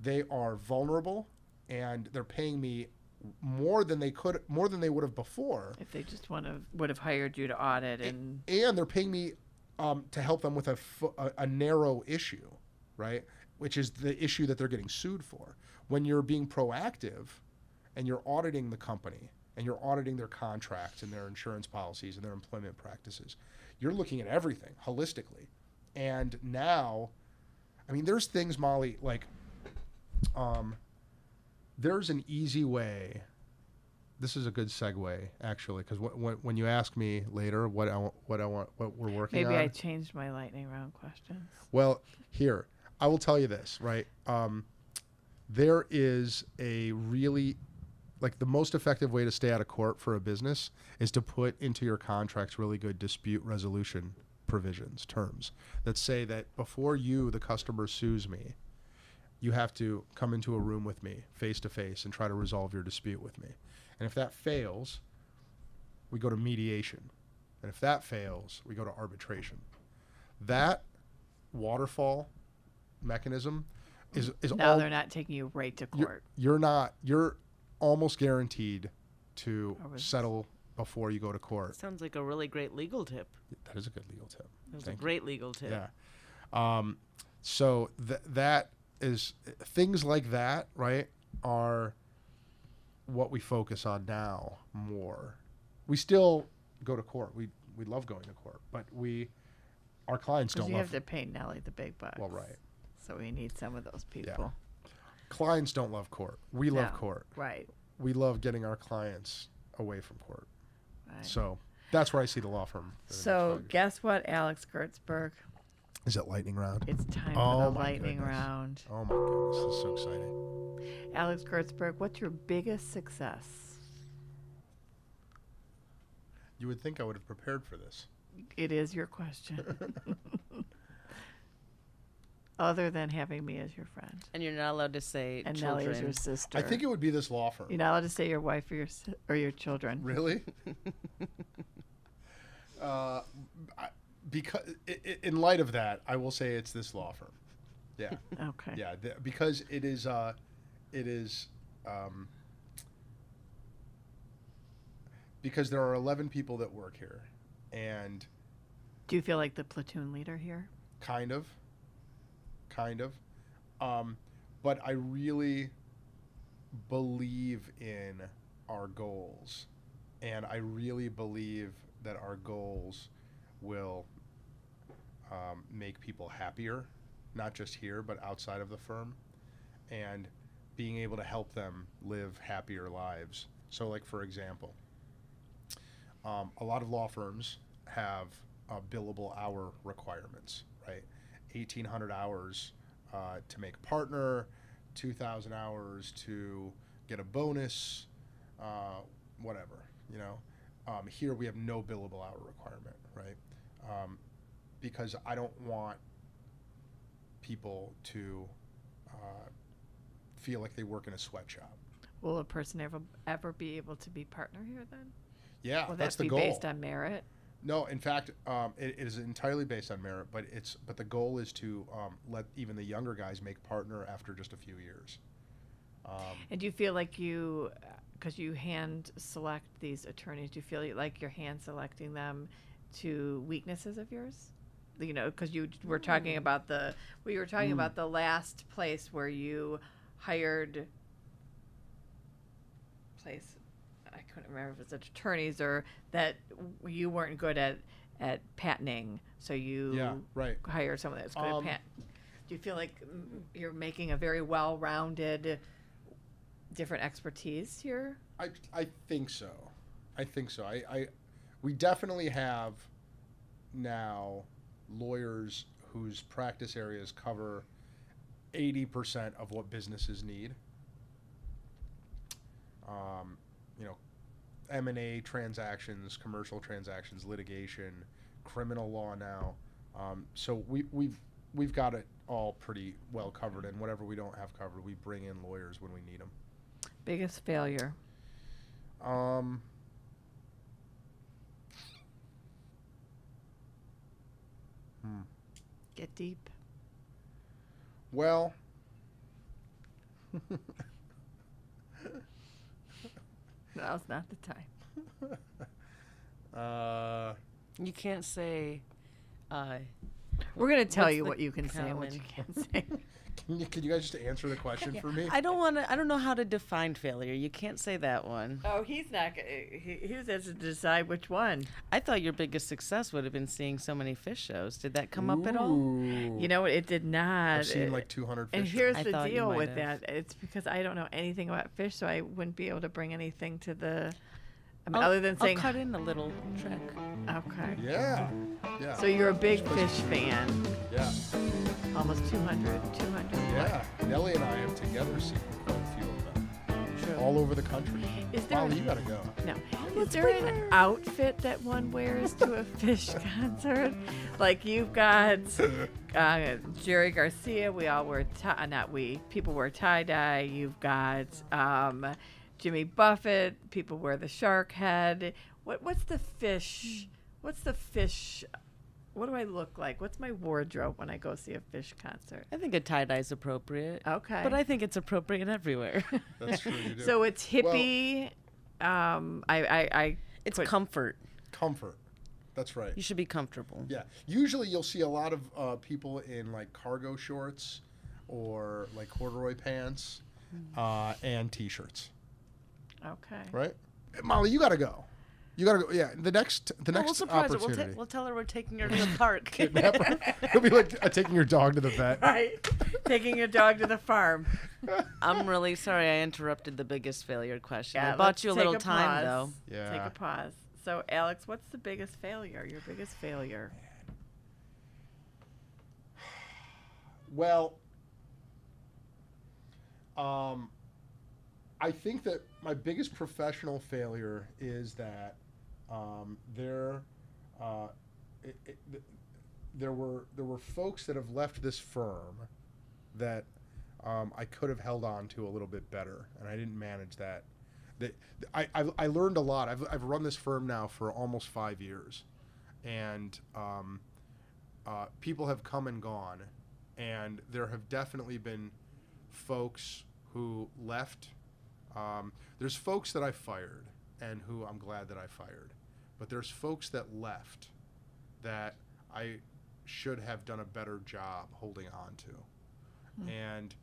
they are vulnerable and they're paying me more than they would have before. If they just would have hired you to audit, and they're paying me to help them with a narrow issue, right? Which is the issue that they're getting sued for. When you're being proactive and you're auditing the company and you're auditing their contracts and their insurance policies and their employment practices, you're looking at everything holistically. And now, I mean, there's things, Molly, like, there's an easy way. This is a good segue, actually, because when you ask me later what we're working on. Maybe I changed my lightning round questions. Well, here, I will tell you this, right? There is a really, like, the most effective way to stay out of court for a business is to put into your contracts really good dispute resolution provisions, terms that say that before you, the customer, sues me, you have to come into a room with me face to face and try to resolve your dispute with me. And if that fails, we go to mediation. And if that fails, we go to arbitration. That waterfall mechanism is now all. Now they're not taking you right to court. You're almost guaranteed to settle before you go to court. Sounds like a really great legal tip. That is a good legal tip. That's a great legal tip. Yeah. So that is, things like that, right, are what we focus on now more. We still go to court. We love going to court, but our clients don't love it. Because you have to pay Nelly the big bucks. Well, right. So we need some of those people. Yeah. Clients don't love court. We love court. Right. We love getting our clients away from court. Right. So that's where I see the law firm. So guess what, Alex Gertsburg? Is it lightning round? It's time for the lightning round. Oh, my goodness. This is so exciting. Alex Gertsburg, what's your biggest success? You would think I would have prepared for this. It is your question. other than having me as your friend. And you're not allowed to say and children. Nellie is your sister. I think it would be this law firm. You're not allowed to say your wife or your children. Really? Because in light of that, I will say it's this law firm. Yeah. Okay. Yeah, because it is because there are 11 people that work here, and. Do you feel like the platoon leader here? Kind of. But I really believe in our goals, and I really believe that our goals will make people happier, not just here, but outside of the firm, and being able to help them live happier lives. So, like, for example, a lot of law firms have billable hour requirements, right? 1,800 hours to make partner, 2,000 hours to get a bonus, whatever, you know. Here we have no billable hour requirement, right? Because I don't want people to feel like they work in a sweatshop. Will a person ever be able to be partner here then? Yeah, will that's the goal. Will that be based on merit? No, in fact, it is entirely based on merit, but the goal is to let even the younger guys make partner after just a few years. And do you feel like you, because you hand select these attorneys, do you feel like you're hand selecting them to weaknesses of yours? You know, because you were talking about the last place where you hired place. I couldn't remember if it's attorneys or that you weren't good at patenting, so you hire someone that's good at patent. Do you feel like you're making a very well-rounded, different expertise here? I think so. We definitely have now lawyers whose practice areas cover 80% of what businesses need. You know, M&A transactions, commercial transactions, litigation, criminal law now. So we've got it all pretty well covered, and whatever we don't have covered, we bring in lawyers when we need them. Biggest failure? Get deep. Well. Now's not the time. You can't say. We're going to tell you what you can say and what you can't say. Can you guys just answer the question for me? I don't know how to define failure. You can't say that one. Oh, he's not. He has to decide which one. I thought your biggest success would have been seeing so many Phish shows. Did that come up at all? You know, it did not. I've seen like 200 Phish. And here's the deal with that. It's because I don't know anything about Phish, so I wouldn't be able to bring anything to the. I mean, other than saying. I'll cut in a little trick. Okay. Yeah. So you're a big Phish fan. Yeah. Almost 200. Yeah. Nellie and I have together seen quite a few of them. True. All over the country. Molly, you gotta go. No. Is there an outfit that one wears to a Phish concert? Like you've got Jerry Garcia. We all wear tie. Not we. People wear tie dye. You've got. Jimmy Buffett, people wear the shark head. What's the Phish? What do I look like? What's my wardrobe when I go see a Phish concert? I think a tie-dye is appropriate. Okay. But I think it's appropriate everywhere. That's true. You do. So it's hippie. Well, it's comfort. Comfort. That's right. You should be comfortable. Yeah. Usually you'll see a lot of people in like cargo shorts or like corduroy pants and T-shirts. Okay. Right, Molly, you gotta go. Yeah, the next opportunity. We'll tell her we're taking her to the park. It'll be like taking your dog to the vet. Right, taking your dog to the farm. I'm really sorry I interrupted the biggest failure question. Yeah, I bought you a little time though. Yeah. Take a pause. So, Alex, what's the biggest failure? Your biggest failure. Well, I think that my biggest professional failure is that there were folks that have left this firm that I could have held on to a little bit better, and I didn't manage that. I learned a lot. I've run this firm now for almost 5 years, and people have come and gone, and there have definitely been folks who left. There's folks that I fired and who I'm glad that I fired, but there's folks that left that I should have done a better job holding on to. Mm-hmm. And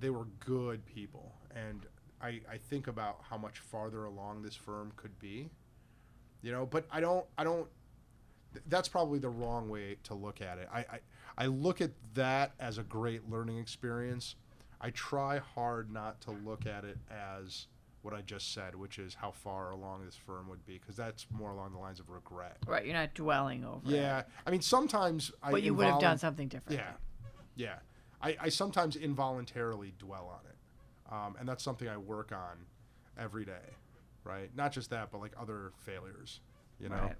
they were good people, and I think about how much farther along this firm could be, you know, but that's probably the wrong way to look at it. I look at that as a great learning experience. I try hard not to look at it as what I just said, which is how far along this firm would be, because that's more along the lines of regret. Right, you're not dwelling over it. Yeah, I mean, sometimes but you would have done something different. Yeah, yeah. I sometimes involuntarily dwell on it. And that's something I work on every day, right? Not just that, but like other failures, you know?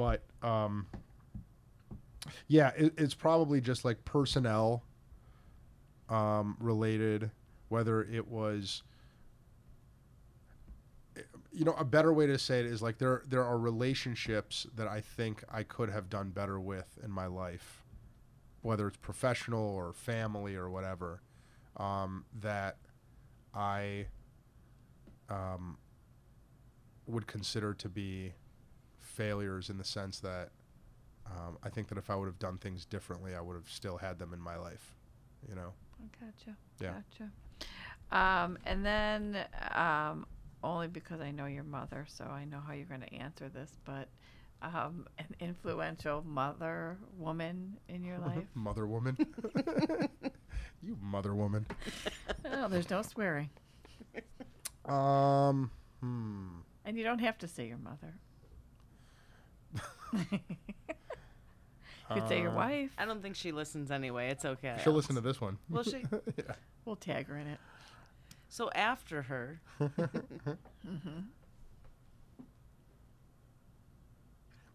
Right. Yeah, it's probably just like personnel related, whether it was, you know, a better way to say it is like there are relationships that I think I could have done better with in my life, whether it's professional or family or whatever. That I would consider to be failures, in the sense that I think that if I would have done things differently, I would have still had them in my life, you know? Gotcha. Yeah. Gotcha. And then only because I know your mother, so I know how you're going to answer this, but an influential mother woman in your life? Mother woman? You mother woman. Oh, there's no swearing. And you don't have to say your mother. You could say your wife. I don't think she listens anyway. It's okay. She'll listen to this one. Will she? Yeah. We'll tag her in it. So after her. Mm-hmm.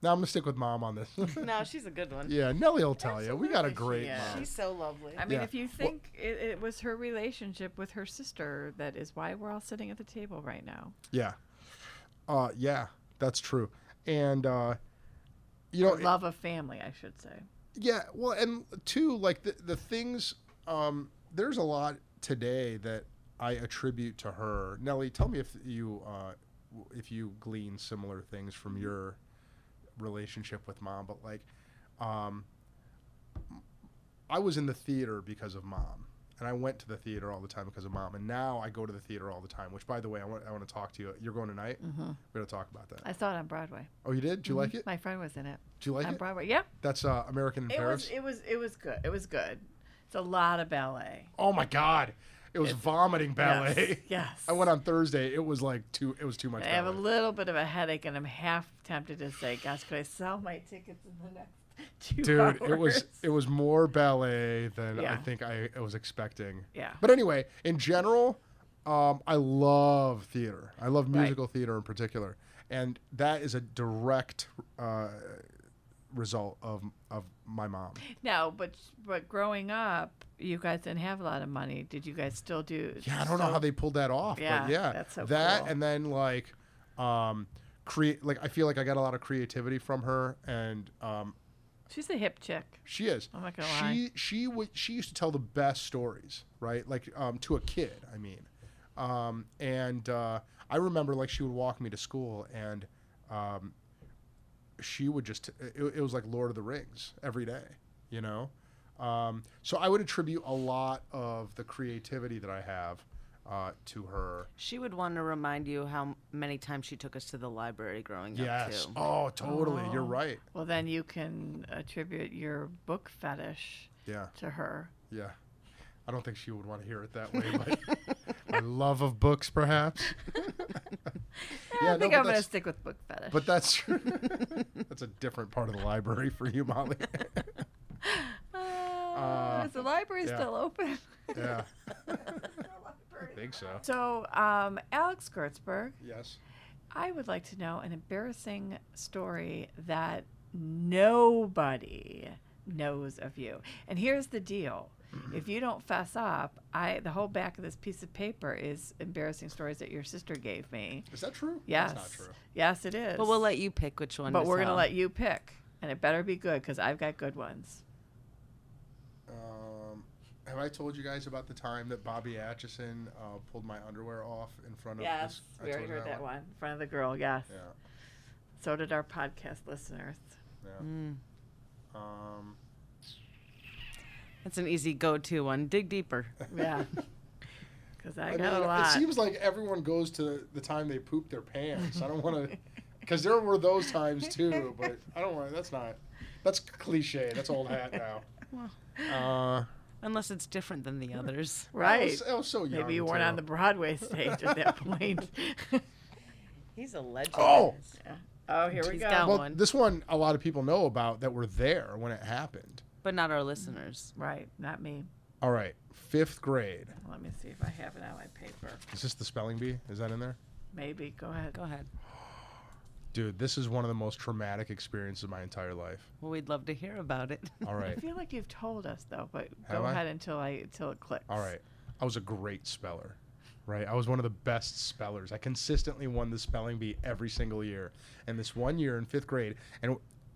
No, I'm going to stick with Mom on this. No, she's a good one. Yeah, Nellie will tell Absolutely. You. We got a great Mom. She's so lovely. I mean, if you think it was her relationship with her sister that is why we're all sitting at the table right now. Yeah. Yeah, that's true. And, you know. Love of family, I should say. Yeah, well, and two, like the things, there's a lot today that I attribute to her. Nellie, tell me if you glean similar things from your relationship with Mom, but like I was in the theater because of Mom, and I went to the theater all the time because of Mom, and now I go to the theater all the time, which, by the way, I want to talk to you. You're going tonight? Mm-hmm. We're going to talk about that. I saw it on Broadway. Oh, you did? Did you like it? My friend was in it. Did you like it? On Broadway, yeah. That's American in Paris? It was good. It was good. It's a lot of ballet. Oh, my God. It was vomiting ballet. Yes. I went on Thursday. It was like too much ballet. I have a little bit of a headache, and I'm half tempted to say, gosh, could I sell my tickets in the next 2 hours? Dude, it was more ballet than I think I was expecting. Yeah. But anyway, in general, I love theater. I love musical theater in particular. And that is a direct result of my mom. No, but growing up, you guys didn't have a lot of money. Did you guys still do? Yeah, I don't know how they pulled that off. Yeah, but that's so cool. And then like, I feel like I got a lot of creativity from her, and she's a hip chick. She is. I'm not gonna lie. She used to tell the best stories, right? Like to a kid, I mean, and I remember like she would walk me to school, and she would just it was like Lord of the Rings every day, you know. So I would attribute a lot of the creativity that I have to her. She would want to remind you how many times she took us to the library growing up, too. Yes. Oh, totally. Oh. You're right. Well, then you can attribute your book fetish to her. Yeah. I don't think she would want to hear it that way, but my love of books, perhaps. I think I'm going to stick with book fetish. But that's that's a different part of the library for you, Molly. Is the library still open? Yeah. I think so. So, Alex Gertsburg. Yes. I would like to know an embarrassing story that nobody knows of you. And here's the deal. If you don't fess up, the whole back of this piece of paper is embarrassing stories that your sister gave me. Is that true? Yes. That's not true. Yes, it is. But we'll let you pick which one. But we're going to let you pick, and it better be good because I've got good ones. Have I told you guys about the time that Bobby Atchison pulled my underwear off in front of? Yes, we already heard that one in front of the girl. Yes. Yeah. So did our podcast listeners. Yeah. Mm. That's an easy go-to one. Dig deeper. Yeah. Because I got a lot. It seems like everyone goes to the time they poop their pants. I don't want to, because there were those times too. But I don't want. That's cliche. That's old hat now. Well. Unless it's different than the others. Right. I was so young. Maybe you weren't on the Broadway stage at that point. He's a legend. Oh. Yeah. Oh, here we go. Well, this one a lot of people know about that were there when it happened. But not our listeners. Right. Not me. All right. 5th grade. Let me see if I have it on my paper. Is this the spelling bee? Is that in there? Maybe. Go ahead. Dude, this is one of the most traumatic experiences of my entire life. Well, we'd love to hear about it. All right. I feel like you've told us, though, but go ahead until it clicks. All right. I was a great speller, right? I was one of the best spellers. I consistently won the spelling bee every single year. And this one year in 5th grade, and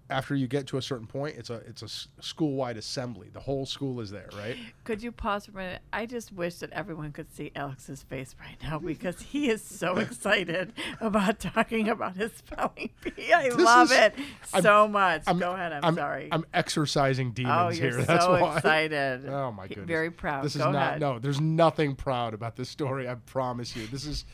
after you get to a certain point, it's a school-wide assembly. The whole school is there, right? Could you pause for a minute? I just wish that everyone could see Alex's face right now because he is so excited about talking about his spelling bee. I love it so much. Go ahead. I'm sorry. I'm exercising demons here. That's why. Excited. Oh, my goodness. Very proud. This is not. No, there's nothing proud about this story. I promise you. This is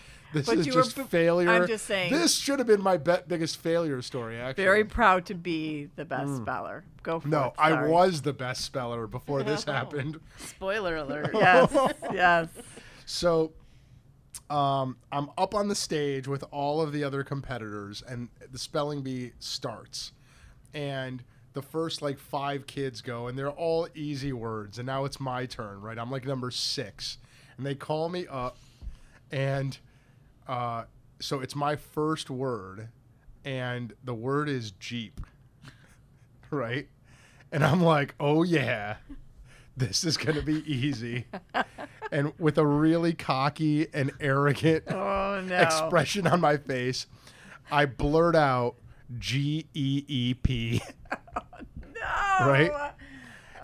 just failure. I'm just saying. This should have been my biggest failure story, actually. Very proud to be the best speller. Go for it. No, I was the best speller before this happened. Spoiler alert. Yes, yes. So I'm up on the stage with all of the other competitors, and the spelling bee starts. And the first, 5 kids go, and they're all easy words. And now it's my turn, right? I'm, number 6. And they call me up, and... so it's my first word, and the word is Jeep, right? And I'm like, oh, yeah, this is going to be easy. And with a really cocky and arrogant expression on my face, I blurt out G-E-E-P. Oh, no. Right?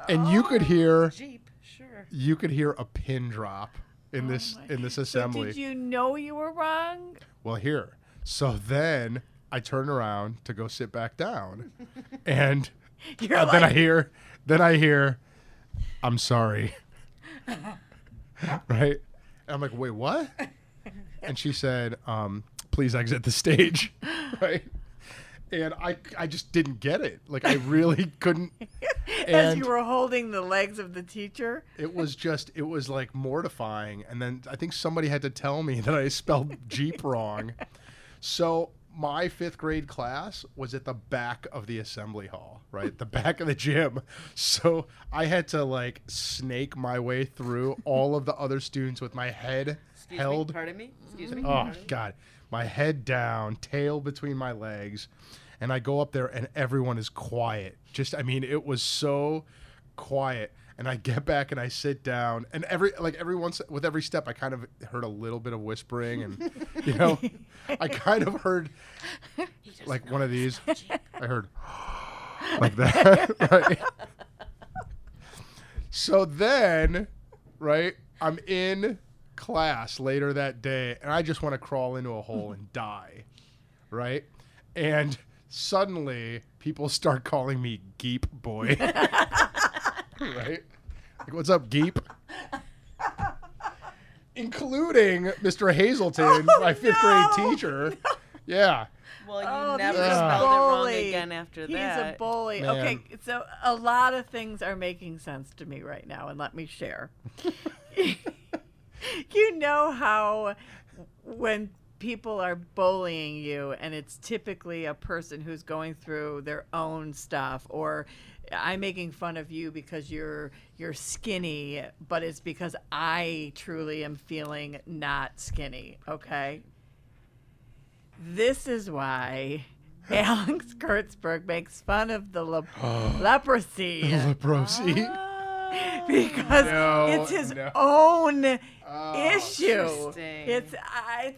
And you could hear Jeep, sure. You could hear a pin drop. In this assembly. So did you know you were wrong? Well, here. So then I turn around to go sit back down, and then I hear, I'm sorry, right? And I'm like, wait, what? And she said, please exit the stage, right? And I just didn't get it. I really couldn't. As you were holding the legs of the teacher? It was mortifying. And then I think somebody had to tell me that I spelled Jeep wrong. So my 5th grade class was at the back of the assembly hall, right? The back of the gym. So I had to, snake my way through all of the other students with my head held. Excuse me. Oh, God. My head down, tail between my legs. And I go up there, and everyone is quiet. It was so quiet. And I get back, and I sit down. And every step, I kind of heard a little bit of whispering. And, I kind of heard, one of these. I heard, like that. Right? So then, right, I'm in class later that day, and I just want to crawl into a hole and die. Right? And... suddenly, people start calling me Geep Boy. Right? What's up, Geep? Including Mr. Hazelton, my 5th grade teacher. No. Yeah. Well, you never spelled it wrong again after that. He's a bully. Man. Okay, so a lot of things are making sense to me right now, and let me share. You know how when... people are bullying you, and it's typically a person who's going through their own stuff, or I'm making fun of you because you're skinny, but it's because I truly am feeling not skinny, okay? This is why Alex Gertsburg makes fun of the leprosy. The leprosy. Because it's his own issue. It's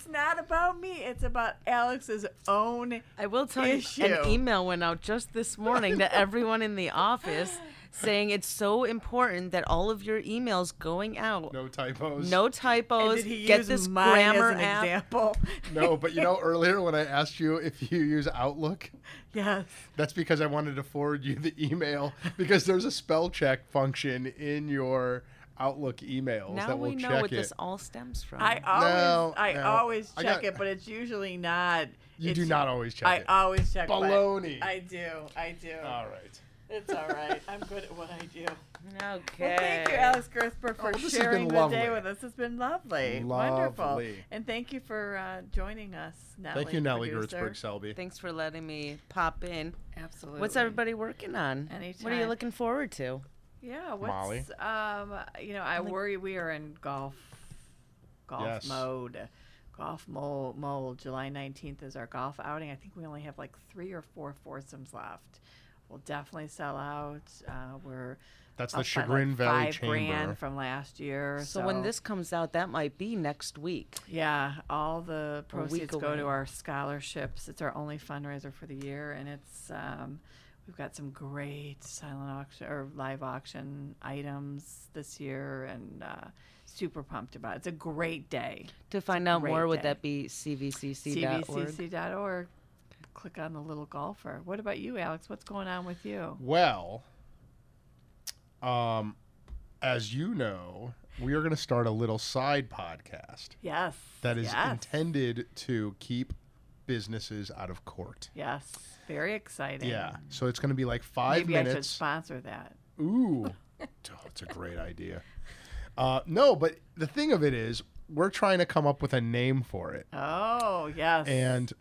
not about me. It's about Alex's own issue. I will tell you, an email went out just this morning to everyone in the office saying it's so important that all of your emails going out. No typos. No typos. Did he get this grammar as an example? No, but you know, earlier when I asked you if you use Outlook, yes, that's because I wanted to forward you the email because there's a spell check function in your Outlook emails now that will check it. Now we know what this all stems from. I always check it, but it's usually not. You do not always check it. I always check it. Baloney. I do. All right. It's all right. I'm good at what I do. Okay. Well, thank you, Alex Gertsburg, for sharing the day with us. It's been lovely. Wonderful. And thank you for joining us, Nellie. Thank you, Nellie Gertsburg-Selby. Thanks for letting me pop in. Absolutely. What's everybody working on? Anytime. What are you looking forward to? Yeah. What's, Molly? You know, I worry we are in golf mode. Golf mold. July 19th is our golf outing. I think we only have like 3 or 4 foursomes left. We'll definitely sell out. That's the Chagrin Valley Chamber. $5,000 from last year. So when this comes out, that might be next week. Yeah, all the proceeds go to our scholarships. It's our only fundraiser for the year, and it's we've got some great silent auction or live auction items this year, and super pumped about it. It's a great day. To find out more, would that be cvcc.org? cvcc.org. Click on the little golfer. What about you, Alex? What's going on with you? Well, as you know, we are going to start a little side podcast. Yes. That is intended to keep businesses out of court. Yes. Very exciting. Yeah. So it's going to be like 5 minutes. Maybe I should sponsor that. Ooh. It's a great idea. No, but the thing of it is, we're trying to come up with a name for it. Oh, yes. And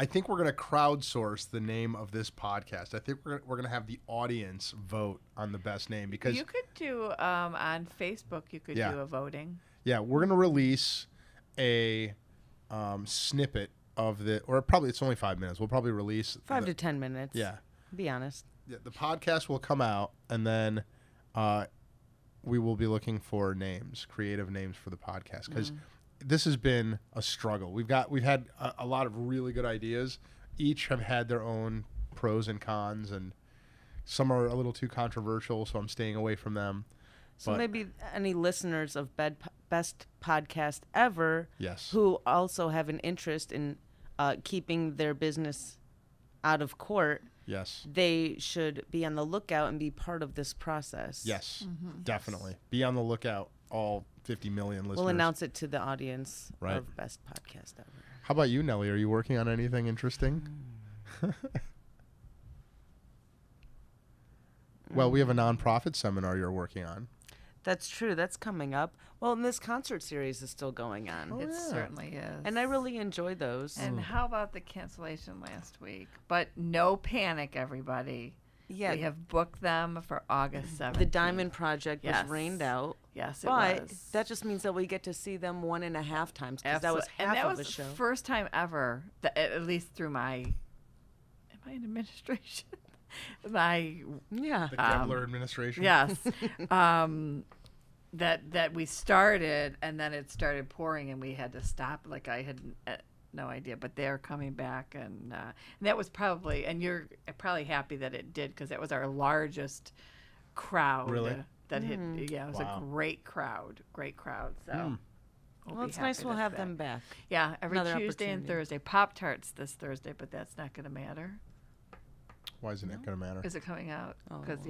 I think we're going to crowdsource the name of this podcast. I think we're going to have the audience vote on the best name, because you could do on Facebook. You could do a voting. Yeah, we're going to release a snippet of the, or probably it's only 5 minutes. We'll probably release 5 to 10 minutes. Yeah, be honest. Yeah, the podcast will come out, and then we will be looking for names, creative names for the podcast, because. This has been a struggle. We've had a lot of really good ideas. Each have had their own pros and cons, and some are a little too controversial, so I'm staying away from them. So maybe any listeners of Best Podcast Ever, who also have an interest in keeping their business out of court, they should be on the lookout and be part of this process. Yes, definitely. Be on the lookout. All 50 million listeners. We'll announce it to the audience of Best Podcast Ever. How about you, Nellie? Are you working on anything interesting? Well, we have a nonprofit seminar you're working on. That's true. That's coming up. Well, and this concert series is still going on. Oh, it certainly is. And I really enjoy those. And how about the cancellation last week? But no panic, everybody. Yeah. We have booked them for August 7th. The Diamond Project was rained out. Yes, but that just means that we get to see them 1.5 times, because that was half of a show. The first time ever, at least through my administration, the Dabbler administration. Yes, that we started, and then it started pouring, and we had to stop. Like I had. No idea, but they're coming back, and that was probably, and you're probably happy that it did, because that was our largest crowd. Really? That hit. Yeah, it was a great crowd. So, well, it's nice we'll have them back. Yeah, every Tuesday and Thursday. Pop-Tarts this Thursday, but that's not going to matter. Why isn't it going to matter? Is it coming out? Because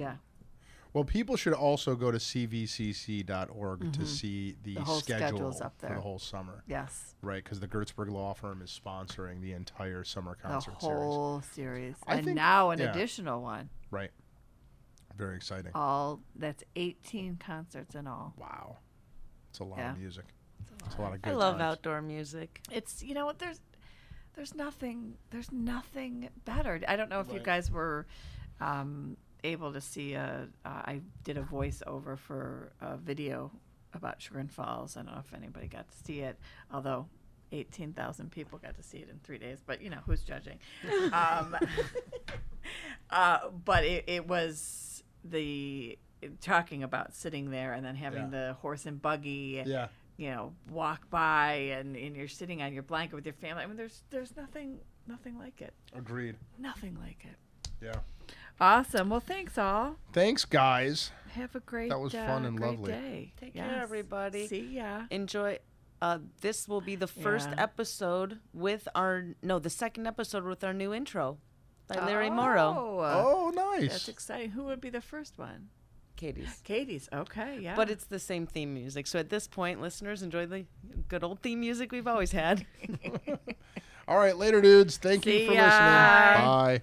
Well, people should also go to cvcc.org to see the whole schedules up there for the whole summer. Yes. Right, because the Gertsburg Law Firm is sponsoring the entire summer concert series. The whole series. And now an additional one. Right. Very exciting. That's 18 concerts in all. Wow. It's a lot of music. It's a lot of good times. I love outdoor music. It's, you know what, there's nothing better. I don't know if you guys were able to see I did a voiceover for a video about Chagrin Falls. I don't know if anybody got to see it, although 18,000 people got to see it in 3 days, but you know, who's judging? But it was the talking about sitting there and then having the horse and buggy, and, you know, walk by, and you're sitting on your blanket with your family. I mean, there's nothing like it. Agreed. Nothing like it. Yeah. Awesome. Well, thanks all. Thanks, guys. Have a great day. That was fun and lovely. Day. Take care, everybody. See ya. Enjoy. This will be the first episode with the second episode with our new intro by Larry Morrow. Oh, nice. That's exciting. Who would be the first one? Katie's. Katie's. Okay. Yeah. But it's the same theme music. So at this point, listeners, enjoy the good old theme music we've always had. All right. Later, dudes. Thank you for listening. Bye.